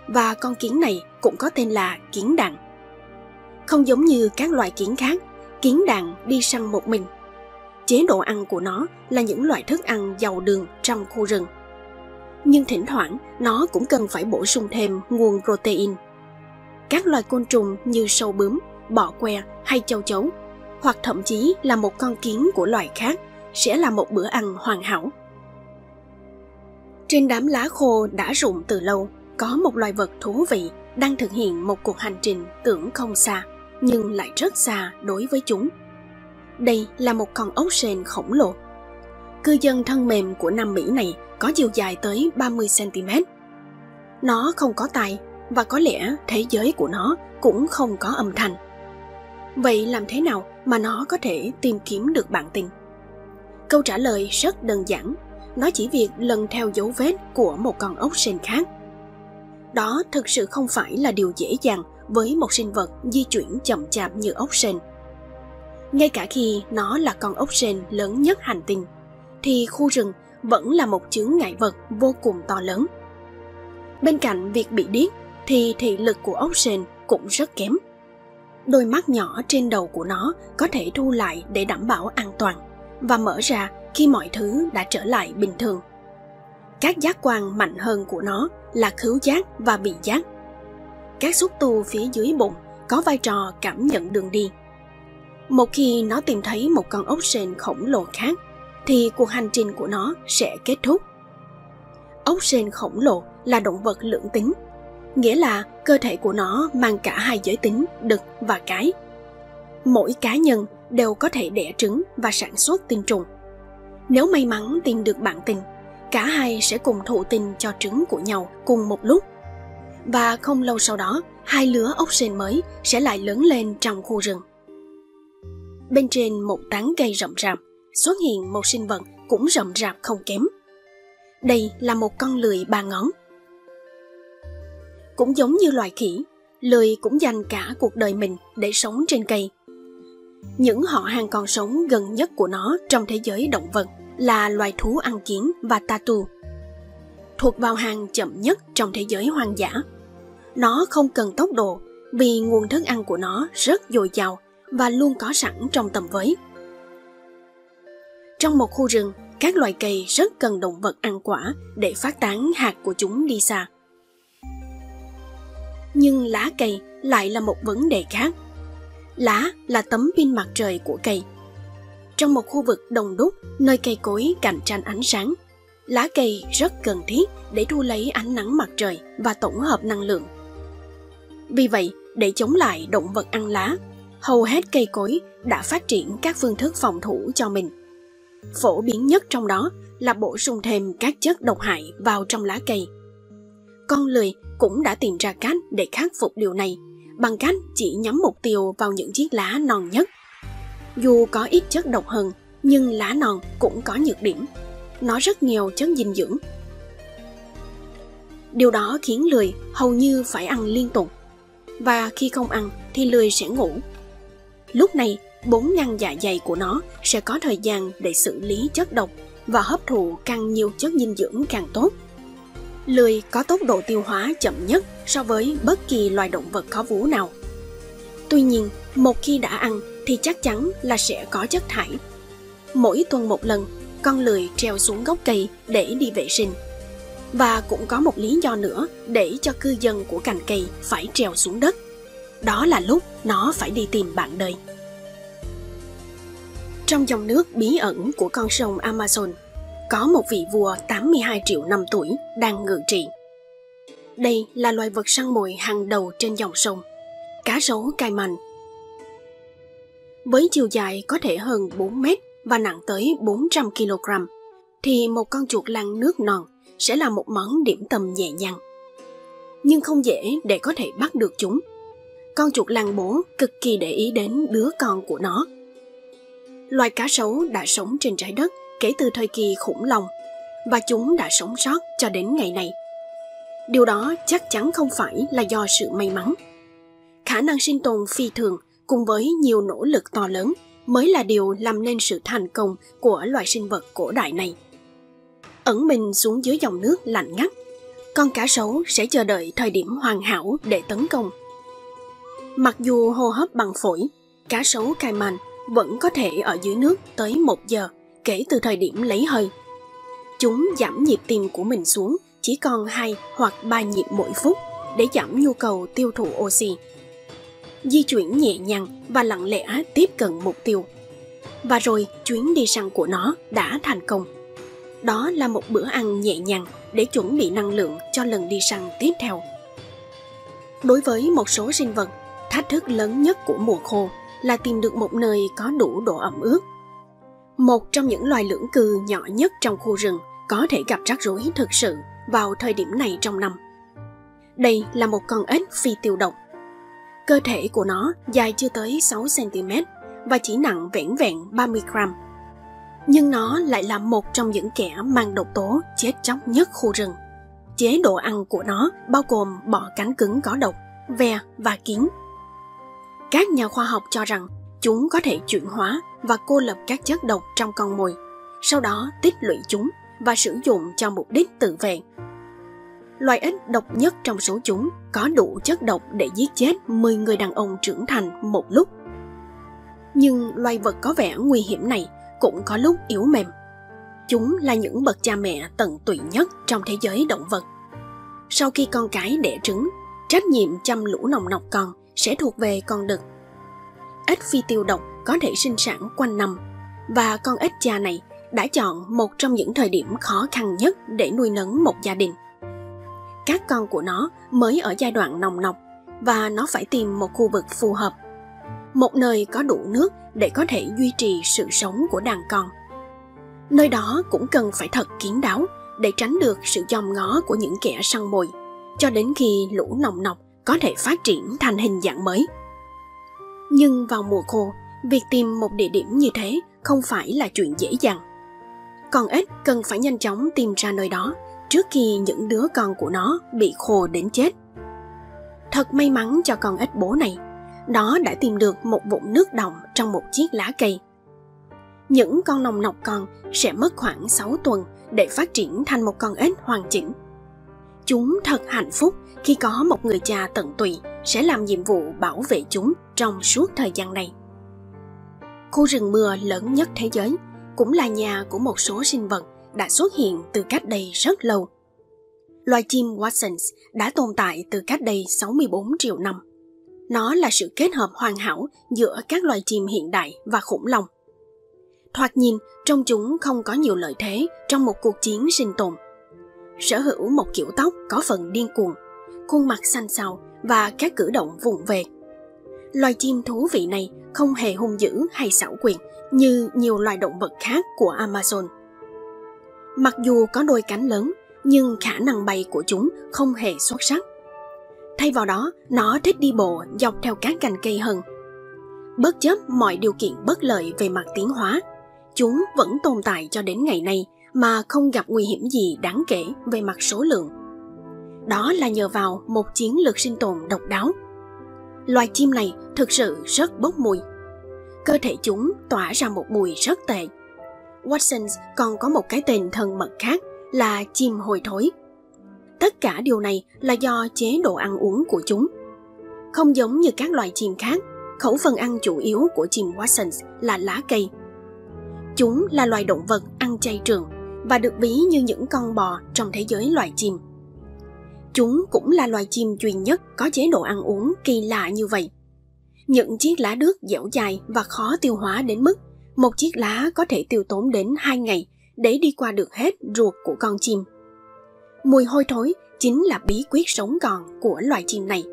và con kiến này cũng có tên là kiến đạn. Không giống như các loài kiến khác, kiến đạn đi săn một mình. Chế độ ăn của nó là những loại thức ăn giàu đường trong khu rừng. Nhưng thỉnh thoảng, nó cũng cần phải bổ sung thêm nguồn protein. Các loài côn trùng như sâu bướm, bọ que hay châu chấu, hoặc thậm chí là một con kiến của loài khác, sẽ là một bữa ăn hoàn hảo. Trên đám lá khô đã rụng từ lâu, có một loài vật thú vị đang thực hiện một cuộc hành trình tưởng không xa, nhưng lại rất xa đối với chúng. Đây là một con ốc sên khổng lồ. Cư dân thân mềm của Nam Mỹ này có chiều dài tới ba mươi xăng-ti-mét. Nó không có tai và có lẽ thế giới của nó cũng không có âm thanh. Vậy làm thế nào mà nó có thể tìm kiếm được bạn tình? Câu trả lời rất đơn giản, nó chỉ việc lần theo dấu vết của một con ốc sên khác. Đó thực sự không phải là điều dễ dàng với một sinh vật di chuyển chậm chạp như ốc sên. Ngay cả khi nó là con ốc sên lớn nhất hành tinh, thì khu rừng vẫn là một chướng ngại vật vô cùng to lớn. Bên cạnh việc bị điếc, thì thị lực của ốc sên cũng rất kém. Đôi mắt nhỏ trên đầu của nó có thể thu lại để đảm bảo an toàn và mở ra khi mọi thứ đã trở lại bình thường. Các giác quan mạnh hơn của nó là khứu giác và vị giác. Các xúc tu phía dưới bụng có vai trò cảm nhận đường đi. Một khi nó tìm thấy một con ốc sên khổng lồ khác, thì cuộc hành trình của nó sẽ kết thúc. Ốc sên khổng lồ là động vật lưỡng tính, nghĩa là cơ thể của nó mang cả hai giới tính đực và cái. Mỗi cá nhân đều có thể đẻ trứng và sản xuất tinh trùng. Nếu may mắn tìm được bạn tình, cả hai sẽ cùng thụ tinh cho trứng của nhau cùng một lúc. Và không lâu sau đó, hai lứa ốc sên mới sẽ lại lớn lên trong khu rừng. Bên trên một tán cây rậm rạp, xuất hiện một sinh vật cũng rậm rạp không kém. Đây là một con lười ba ngón. Cũng giống như loài khỉ, lười cũng dành cả cuộc đời mình để sống trên cây. Những họ hàng còn sống gần nhất của nó trong thế giới động vật là loài thú ăn kiến và tatu, thuộc vào hàng chậm nhất trong thế giới hoang dã. Nó không cần tốc độ vì nguồn thức ăn của nó rất dồi dào và luôn có sẵn trong tầm với. Trong một khu rừng, các loài cây rất cần động vật ăn quả để phát tán hạt của chúng đi xa. Nhưng lá cây lại là một vấn đề khác. Lá là tấm pin mặt trời của cây. Trong một khu vực đông đúc nơi cây cối cạnh tranh ánh sáng, lá cây rất cần thiết để thu lấy ánh nắng mặt trời và tổng hợp năng lượng. Vì vậy, để chống lại động vật ăn lá, hầu hết cây cối đã phát triển các phương thức phòng thủ cho mình. Phổ biến nhất trong đó là bổ sung thêm các chất độc hại vào trong lá cây. Con lười cũng đã tìm ra cách để khắc phục điều này, bằng cách chỉ nhắm mục tiêu vào những chiếc lá non nhất. Dù có ít chất độc hơn, nhưng lá non cũng có nhược điểm. Nó rất nhiều chất dinh dưỡng. Điều đó khiến lười hầu như phải ăn liên tục. Và khi không ăn thì lười sẽ ngủ. Lúc này, bốn ngăn dạ dày của nó sẽ có thời gian để xử lý chất độc và hấp thụ càng nhiều chất dinh dưỡng càng tốt. Lười có tốc độ tiêu hóa chậm nhất so với bất kỳ loài động vật có vú nào. Tuy nhiên, một khi đã ăn thì chắc chắn là sẽ có chất thải. Mỗi tuần một lần, con lười treo xuống gốc cây để đi vệ sinh. Và cũng có một lý do nữa để cho cư dân của cành cây phải trèo xuống đất. Đó là lúc nó phải đi tìm bạn đời. Trong dòng nước bí ẩn của con sông Amazon, có một vị vua tám mươi hai triệu năm tuổi đang ngự trị. Đây là loài vật săn mồi hàng đầu trên dòng sông, cá sấu Caiman. Với chiều dài có thể hơn bốn mét và nặng tới bốn trăm ki lô gam, thì một con chuột lang nước non sẽ là một món điểm tâm nhẹ nhàng. Nhưng không dễ để có thể bắt được chúng. Con chuột lang bố cực kỳ để ý đến đứa con của nó. Loài cá sấu đã sống trên trái đất kể từ thời kỳ khủng long, và chúng đã sống sót cho đến ngày này. Điều đó chắc chắn không phải là do sự may mắn. Khả năng sinh tồn phi thường cùng với nhiều nỗ lực to lớn mới là điều làm nên sự thành công của loài sinh vật cổ đại này. Ẩn mình xuống dưới dòng nước lạnh ngắt, con cá sấu sẽ chờ đợi thời điểm hoàn hảo để tấn công. Mặc dù hô hấp bằng phổi, cá sấu Caiman vẫn có thể ở dưới nước tới một giờ kể từ thời điểm lấy hơi. Chúng giảm nhịp tim của mình xuống chỉ còn hai hoặc ba nhịp mỗi phút để giảm nhu cầu tiêu thụ oxy. Di chuyển nhẹ nhàng và lặng lẽ tiếp cận mục tiêu. Và rồi chuyến đi săn của nó đã thành công. Đó là một bữa ăn nhẹ nhàng để chuẩn bị năng lượng cho lần đi săn tiếp theo. Đối với một số sinh vật, thách thức lớn nhất của mùa khô là tìm được một nơi có đủ độ ẩm ướt. Một trong những loài lưỡng cư nhỏ nhất trong khu rừng có thể gặp rắc rối thực sự vào thời điểm này trong năm. Đây là một con ếch phi tiêu độc. Cơ thể của nó dài chưa tới sáu xăng ti mét và chỉ nặng vẻn vẹn ba mươi gam. Nhưng nó lại là một trong những kẻ mang độc tố chết chóc nhất khu rừng. Chế độ ăn của nó bao gồm bọ cánh cứng có độc, ve và kiến. Các nhà khoa học cho rằng chúng có thể chuyển hóa và cô lập các chất độc trong con mồi, sau đó tích lũy chúng và sử dụng cho mục đích tự vệ. Loài ếch độc nhất trong số chúng có đủ chất độc để giết chết mười người đàn ông trưởng thành một lúc. Nhưng loài vật có vẻ nguy hiểm này cũng có lúc yếu mềm. Chúng là những bậc cha mẹ tận tụy nhất trong thế giới động vật. Sau khi con cái đẻ trứng, trách nhiệm chăm lũ nòng nọc con sẽ thuộc về con đực. Ếch phi tiêu độc có thể sinh sản quanh năm, và con ếch cha này đã chọn một trong những thời điểm khó khăn nhất để nuôi nấng một gia đình. Các con của nó mới ở giai đoạn nòng nọc và nó phải tìm một khu vực phù hợp, một nơi có đủ nước để có thể duy trì sự sống của đàn con. Nơi đó cũng cần phải thật kín đáo để tránh được sự dòm ngó của những kẻ săn mồi, cho đến khi lũ nòng nọc có thể phát triển thành hình dạng mới. Nhưng vào mùa khô, việc tìm một địa điểm như thế không phải là chuyện dễ dàng. Con ếch cần phải nhanh chóng tìm ra nơi đó trước khi những đứa con của nó bị khô đến chết. Thật may mắn cho con ếch bố này, nó đã tìm được một vũng nước đọng trong một chiếc lá cây. Những con nòng nọc con sẽ mất khoảng sáu tuần để phát triển thành một con ếch hoàn chỉnh. Chúng thật hạnh phúc khi có một người cha tận tụy sẽ làm nhiệm vụ bảo vệ chúng trong suốt thời gian này. Khu rừng mưa lớn nhất thế giới cũng là nhà của một số sinh vật đã xuất hiện từ cách đây rất lâu. Loài chim Watsons đã tồn tại từ cách đây sáu mươi bốn triệu năm. Nó là sự kết hợp hoàn hảo giữa các loài chim hiện đại và khủng long. Thoạt nhìn, trong chúng không có nhiều lợi thế trong một cuộc chiến sinh tồn. Sở hữu một kiểu tóc có phần điên cuồng, khuôn mặt xanh xao và các cử động vụng về. Loài chim thú vị này không hề hung dữ hay xảo quyệt như nhiều loài động vật khác của Amazon. Mặc dù có đôi cánh lớn, nhưng khả năng bay của chúng không hề xuất sắc. Thay vào đó, nó thích đi bộ dọc theo các cành cây hơn. Bất chấp mọi điều kiện bất lợi về mặt tiến hóa, chúng vẫn tồn tại cho đến ngày nay mà không gặp nguy hiểm gì đáng kể về mặt số lượng. Đó là nhờ vào một chiến lược sinh tồn độc đáo. Loài chim này thực sự rất bốc mùi. Cơ thể chúng tỏa ra một mùi rất tệ. Watsons còn có một cái tên thân mật khác là chim hôi thối. Tất cả điều này là do chế độ ăn uống của chúng. Không giống như các loài chim khác, khẩu phần ăn chủ yếu của chim Watsons là lá cây. Chúng là loài động vật ăn chay trường và được ví như những con bò trong thế giới loài chim. Chúng cũng là loài chim duy nhất có chế độ ăn uống kỳ lạ như vậy. Những chiếc lá đước dẻo dài và khó tiêu hóa đến mức một chiếc lá có thể tiêu tốn đến hai ngày để đi qua được hết ruột của con chim. Mùi hôi thối chính là bí quyết sống còn của loài chim này.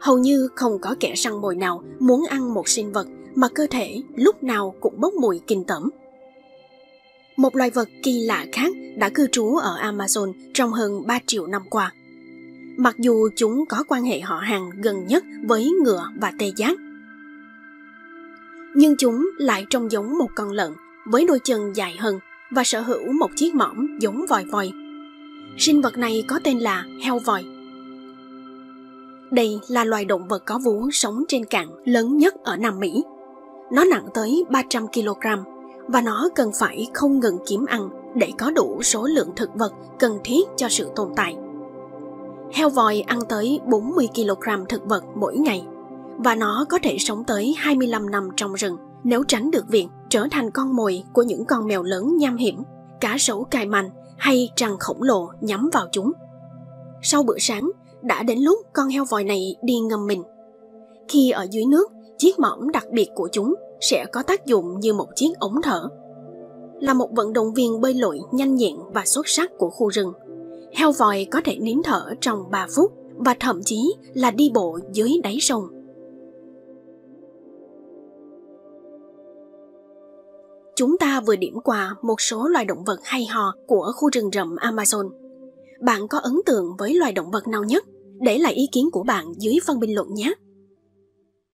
Hầu như không có kẻ săn mồi nào muốn ăn một sinh vật mà cơ thể lúc nào cũng bốc mùi kinh tởm. Một loài vật kỳ lạ khác đã cư trú ở Amazon trong hơn ba triệu năm qua. Mặc dù chúng có quan hệ họ hàng gần nhất với ngựa và tê giác, nhưng chúng lại trông giống một con lợn với đôi chân dài hơn và sở hữu một chiếc mõm giống vòi voi. Sinh vật này có tên là heo vòi. Đây là loài động vật có vú sống trên cạn lớn nhất ở Nam Mỹ. Nó nặng tới ba trăm ki lô gam và nó cần phải không ngừng kiếm ăn để có đủ số lượng thực vật cần thiết cho sự tồn tại. Heo vòi ăn tới bốn mươi ki lô gam thực vật mỗi ngày và nó có thể sống tới hai mươi lăm năm trong rừng nếu tránh được việc trở thành con mồi của những con mèo lớn nham hiểm, cá sấu cài mành hay rắn khổng lồ nhắm vào chúng. Sau bữa sáng, đã đến lúc con heo vòi này đi ngâm mình. Khi ở dưới nước, chiếc mõm đặc biệt của chúng sẽ có tác dụng như một chiếc ống thở. Là một vận động viên bơi lội nhanh nhẹn và xuất sắc của khu rừng, heo vòi có thể nín thở trong ba phút và thậm chí là đi bộ dưới đáy sông. Chúng ta vừa điểm qua một số loài động vật hay ho của khu rừng rậm Amazon. Bạn có ấn tượng với loài động vật nào nhất? Để lại ý kiến của bạn dưới phần bình luận nhé!